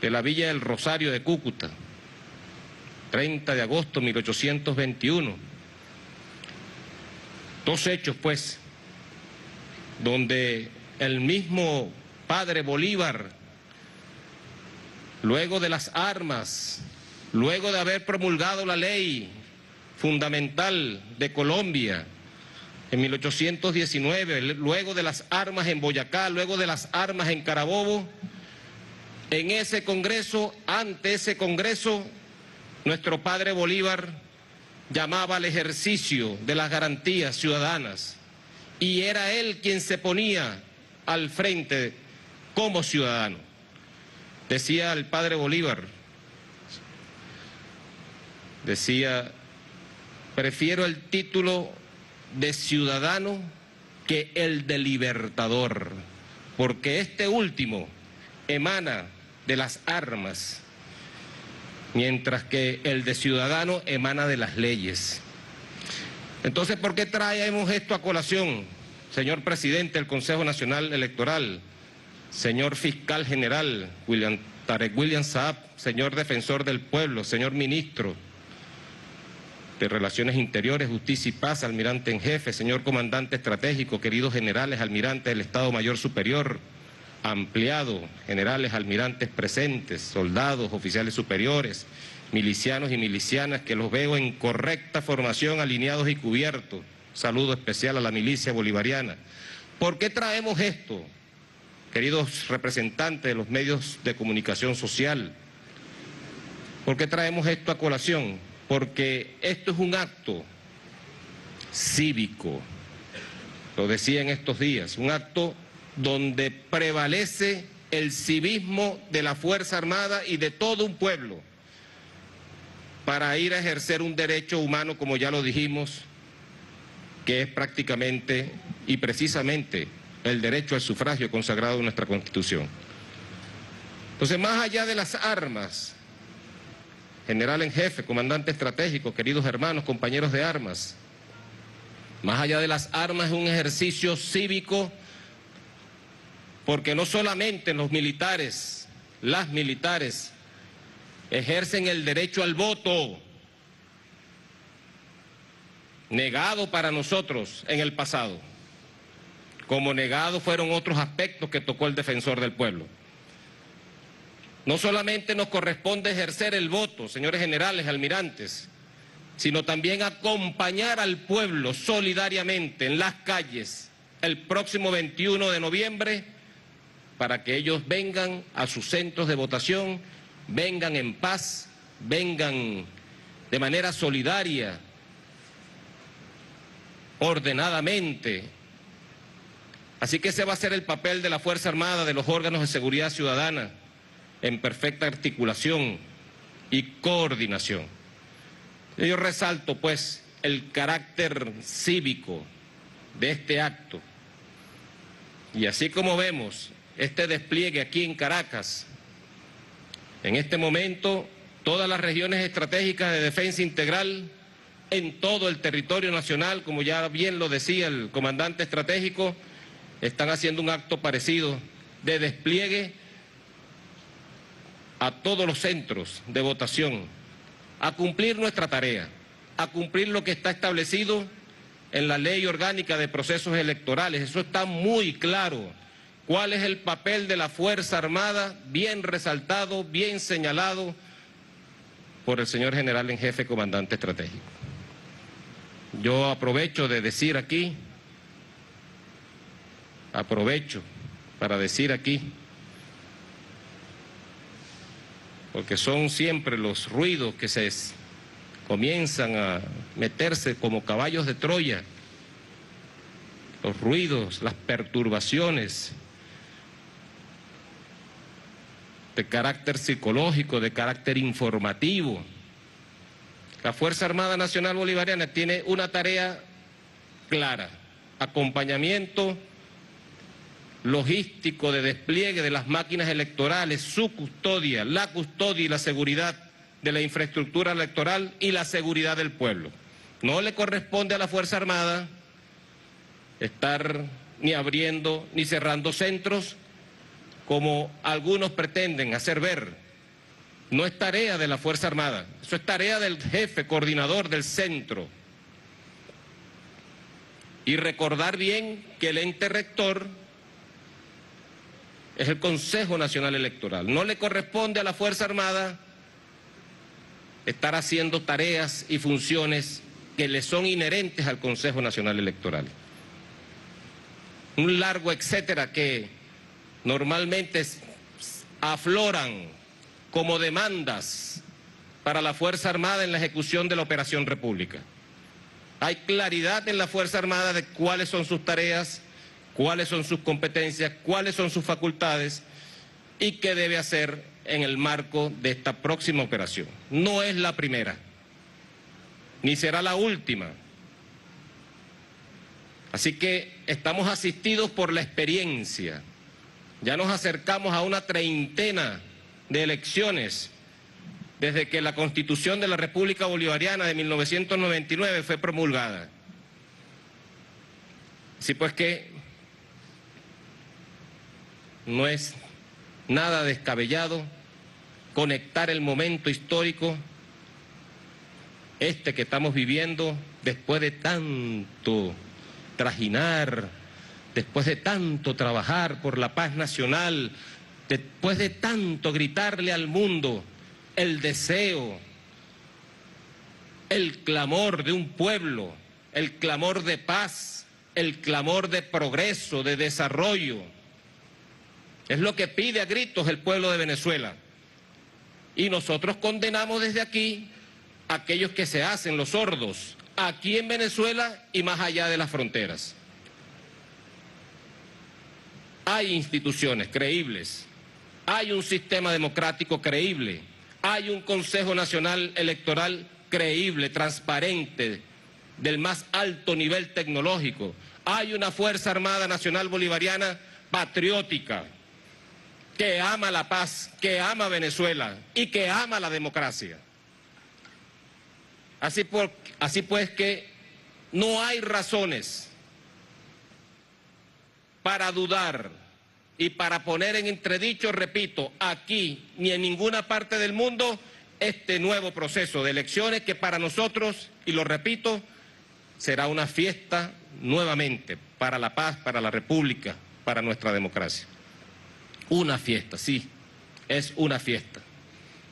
de la Villa del Rosario de Cúcuta, 30 de agosto de 1821. Dos hechos, pues, donde el mismo padre Bolívar, luego de las armas, luego de haber promulgado la ley fundamental de Colombia en 1819, luego de las armas en Boyacá, luego de las armas en Carabobo, en ese Congreso, ante ese Congreso, nuestro padre Bolívar llamaba al ejercicio de las garantías ciudadanas, y era él quien se ponía al frente como ciudadano. Decía el padre Bolívar, decía: prefiero el título de ciudadano que el de libertador, porque este último emana de las armas, mientras que el de ciudadano emana de las leyes. Entonces, ¿por qué traemos esto a colación, señor presidente del Consejo Nacional Electoral, señor fiscal general Tarek William Saab, señor defensor del pueblo, señor ministro de Relaciones Interiores, Justicia y Paz, almirante en jefe, señor comandante estratégico, queridos generales, almirantes del Estado Mayor Superior, ampliado, generales, almirantes presentes, soldados, oficiales superiores, milicianos y milicianas que los veo en correcta formación, alineados y cubiertos? Saludo especial a la milicia bolivariana. ¿Por qué traemos esto, queridos representantes de los medios de comunicación social? ¿Por qué traemos esto a colación? Porque esto es un acto cívico, lo decía en estos días, un acto donde prevalece el civismo de la Fuerza Armada y de todo un pueblo, para ir a ejercer un derecho humano, como ya lo dijimos, que es prácticamente y precisamente el derecho al sufragio consagrado en nuestra Constitución. Entonces, más allá de las armas, general en jefe, comandante estratégico, queridos hermanos, compañeros de armas, más allá de las armas es un ejercicio cívico, porque no solamente los militares, las militares, ejercen el derecho al voto, negado para nosotros en el pasado, como negado fueron otros aspectos que tocó el Defensor del Pueblo. No solamente nos corresponde ejercer el voto, señores generales, almirantes, sino también acompañar al pueblo solidariamente en las calles el próximo 21 de noviembre para que ellos vengan a sus centros de votación, vengan en paz, vengan de manera solidaria, ordenadamente. Así que ese va a ser el papel de la Fuerza Armada, de los órganos de seguridad ciudadana, en perfecta articulación y coordinación. Yo resalto, pues, el carácter cívico de este acto. Y así como vemos este despliegue aquí en Caracas, en este momento todas las regiones estratégicas de defensa integral en todo el territorio nacional, como ya bien lo decía el comandante estratégico, están haciendo un acto parecido de despliegue a todos los centros de votación, a cumplir nuestra tarea, a cumplir lo que está establecido en la Ley Orgánica de Procesos Electorales. Eso está muy claro. ¿Cuál es el papel de la Fuerza Armada? Bien resaltado, bien señalado por el señor general en jefe, comandante estratégico. Yo aprovecho de decir aquí, porque son siempre los ruidos que se comienzan a meterse como caballos de Troya, los ruidos, las perturbaciones de carácter psicológico, de carácter informativo. La Fuerza Armada Nacional Bolivariana tiene una tarea clara: acompañamiento logístico de despliegue de las máquinas electorales, su custodia, la custodia y la seguridad de la infraestructura electoral y la seguridad del pueblo. No le corresponde a la Fuerza Armada estar ni abriendo ni cerrando centros, como algunos pretenden hacer ver. No es tarea de la Fuerza Armada, eso es tarea del jefe coordinador del centro. Y recordar bien que el ente rector es el Consejo Nacional Electoral. No le corresponde a la Fuerza Armada estar haciendo tareas y funciones que le son inherentes al Consejo Nacional Electoral. Un largo etcétera que normalmente afloran como demandas para la Fuerza Armada en la ejecución de la Operación República. Hay claridad en la Fuerza Armada de cuáles son sus tareas, cuáles son sus competencias, cuáles son sus facultades y qué debe hacer en el marco de esta próxima operación. No es la primera, ni será la última. Así que estamos asistidos por la experiencia. Ya nos acercamos a una treintena de elecciones desde que la Constitución de la República Bolivariana de 1999 fue promulgada. Así pues que no es nada descabellado conectar el momento histórico, este que estamos viviendo después de tanto trajinar, después de tanto trabajar por la paz nacional, después de tanto gritarle al mundo el deseo, el clamor de un pueblo, el clamor de paz, el clamor de progreso, de desarrollo. Es lo que pide a gritos el pueblo de Venezuela. Y nosotros condenamos desde aquí a aquellos que se hacen los sordos, aquí en Venezuela y más allá de las fronteras. Hay instituciones creíbles, hay un sistema democrático creíble, Hay un Consejo Nacional Electoral creíble, transparente, del más alto nivel tecnológico. Hay una Fuerza Armada Nacional Bolivariana patriótica, que ama la paz, que ama Venezuela y que ama la democracia. Así pues que no hay razones para dudar y para poner en entredicho, repito, aquí ni en ninguna parte del mundo, este nuevo proceso de elecciones que para nosotros, y lo repito, será una fiesta nuevamente para la paz, para la república, para nuestra democracia. Una fiesta, sí, es una fiesta.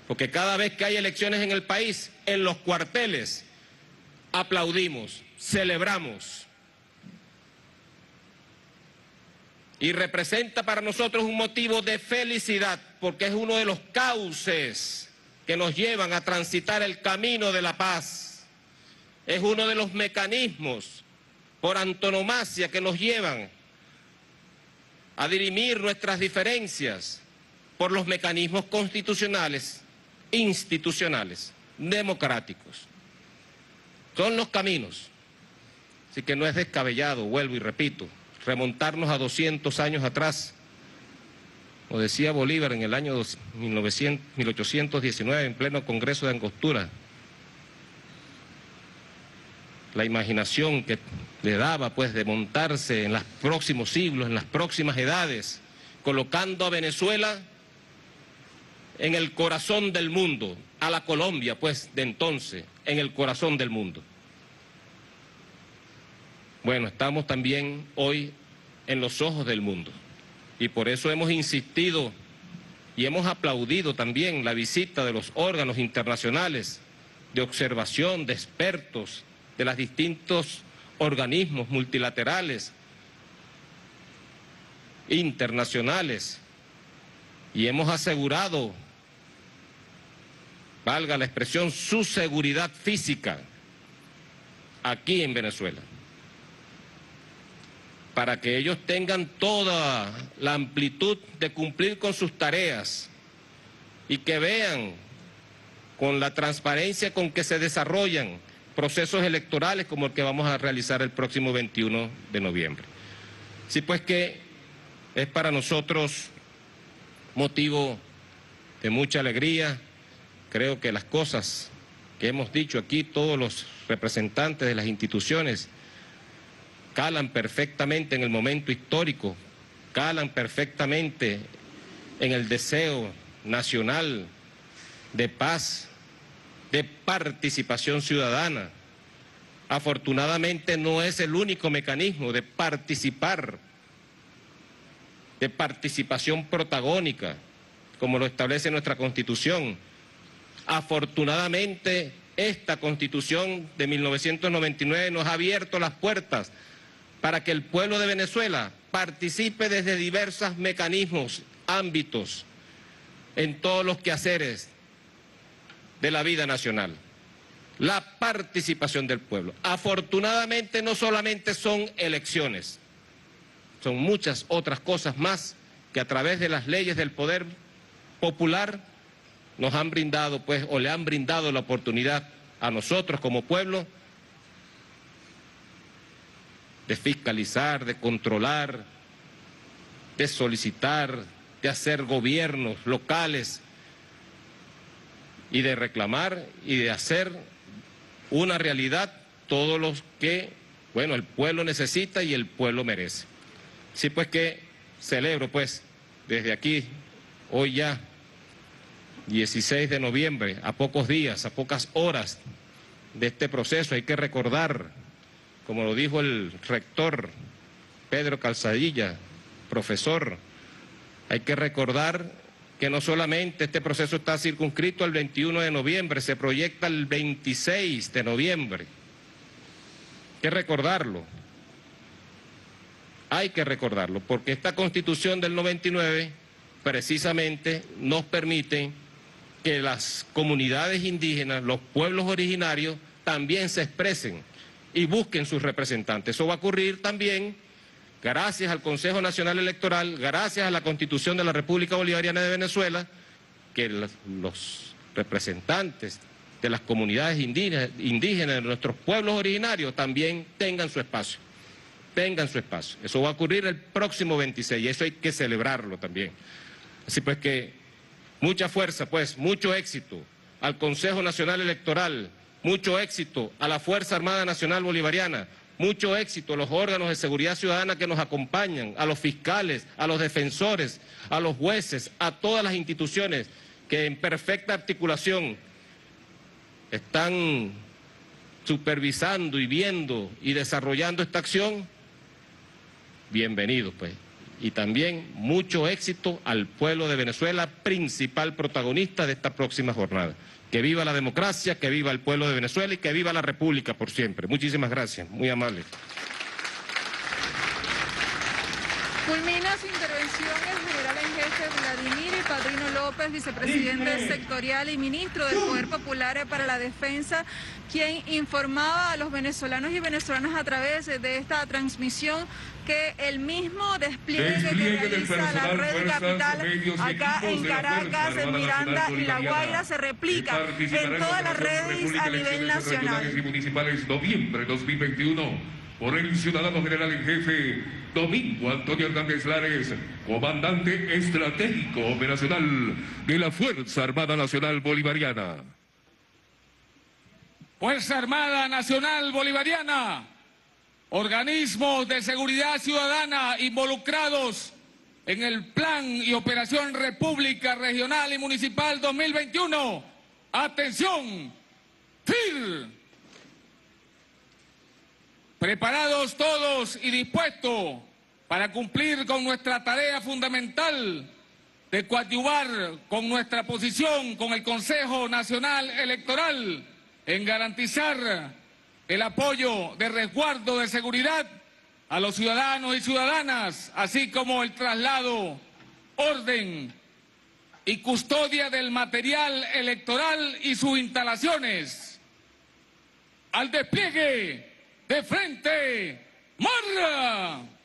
Porque cada vez que hay elecciones en el país, en los cuarteles, aplaudimos, celebramos. Y representa para nosotros un motivo de felicidad, porque es uno de los cauces que nos llevan a transitar el camino de la paz. Es uno de los mecanismos por antonomasia que nos llevan a dirimir nuestras diferencias por los mecanismos constitucionales, institucionales, democráticos. Son los caminos. Así que no es descabellado, vuelvo y repito, remontarnos a 200 años atrás. Como decía Bolívar en el año 1819, en pleno Congreso de Angostura, la imaginación que le daba pues de montarse en los próximos siglos, en las próximas edades, colocando a Venezuela en el corazón del mundo, a la Colombia pues de entonces, en el corazón del mundo. Bueno, estamos también hoy en los ojos del mundo. Y por eso hemos insistido y hemos aplaudido también la visita de los órganos internacionales de observación, de expertos, de los distintos organismos multilaterales, internacionales. Y hemos asegurado, valga la expresión, su seguridad física aquí en Venezuela, para que ellos tengan toda la amplitud de cumplir con sus tareas y que vean con la transparencia con que se desarrollan procesos electorales como el que vamos a realizar el próximo 21 de noviembre. Así pues que es para nosotros motivo de mucha alegría. Creo que las cosas que hemos dicho aquí, todos los representantes de las instituciones, calan perfectamente en el momento histórico, calan perfectamente en el deseo nacional de paz, de participación ciudadana. Afortunadamente no es el único mecanismo de participar, de participación protagónica, como lo establece nuestra Constitución. Afortunadamente esta Constitución de 1999 nos ha abierto las puertas para que el pueblo de Venezuela participe desde diversos mecanismos, ámbitos, en todos los quehaceres de la vida nacional. La participación del pueblo. Afortunadamente no solamente son elecciones, son muchas otras cosas más que a través de las leyes del poder popular nos han brindado, pues, o le han brindado la oportunidad a nosotros como pueblo de fiscalizar, de controlar, de solicitar, de hacer gobiernos locales y de reclamar y de hacer una realidad todos los que, bueno, el pueblo necesita y el pueblo merece. Así pues que celebro, pues, desde aquí, hoy ya, 16 de noviembre, a pocos días, a pocas horas de este proceso, hay que recordar, como lo dijo el rector Pedro Calzadilla, profesor, hay que recordar que no solamente este proceso está circunscrito al 21 de noviembre, se proyecta el 26 de noviembre. Hay que recordarlo. Hay que recordarlo, porque esta Constitución del 99 precisamente nos permite que las comunidades indígenas, los pueblos originarios, también se expresen y busquen sus representantes. Eso va a ocurrir también gracias al Consejo Nacional Electoral, gracias a la Constitución de la República Bolivariana de Venezuela, que los representantes de las comunidades indígenas de nuestros pueblos originarios también tengan su espacio, Eso va a ocurrir el próximo 26 y eso hay que celebrarlo también. Así pues que mucha fuerza, pues, mucho éxito al Consejo Nacional Electoral, mucho éxito a la Fuerza Armada Nacional Bolivariana, mucho éxito a los órganos de seguridad ciudadana que nos acompañan, a los fiscales, a los defensores, a los jueces, a todas las instituciones que en perfecta articulación están supervisando y viendo y desarrollando esta acción. Bienvenidos, pues. Y también mucho éxito al pueblo de Venezuela, principal protagonista de esta próxima jornada. Que viva la democracia, que viva el pueblo de Venezuela y que viva la República por siempre. Muchísimas gracias, muy amable. Culmina su intervención el general en jefe Vladimir Padrino López, vicepresidente sectorial y ministro del Poder Popular para la Defensa, quien informaba a los venezolanos y venezolanas a través de esta transmisión que el mismo despliegue que realiza la red capital acá en Caracas, en Miranda y La Guaira se replica en todas las redes a nivel nacional. Y municipales, noviembre 2021. Por el ciudadano general en jefe, Domingo Antonio Hernández Lares, comandante estratégico operacional de la Fuerza Armada Nacional Bolivariana. Fuerza Armada Nacional Bolivariana, organismos de seguridad ciudadana involucrados en el Plan y Operación República Regional y Municipal 2021. Atención, FIR. Preparados todos y dispuestos para cumplir con nuestra tarea fundamental de coadyuvar con nuestra posición con el Consejo Nacional Electoral en garantizar el apoyo de resguardo de seguridad a los ciudadanos y ciudadanas, así como el traslado, orden y custodia del material electoral y sus instalaciones. ¡Al despliegue! ¡De frente! ¡Marra!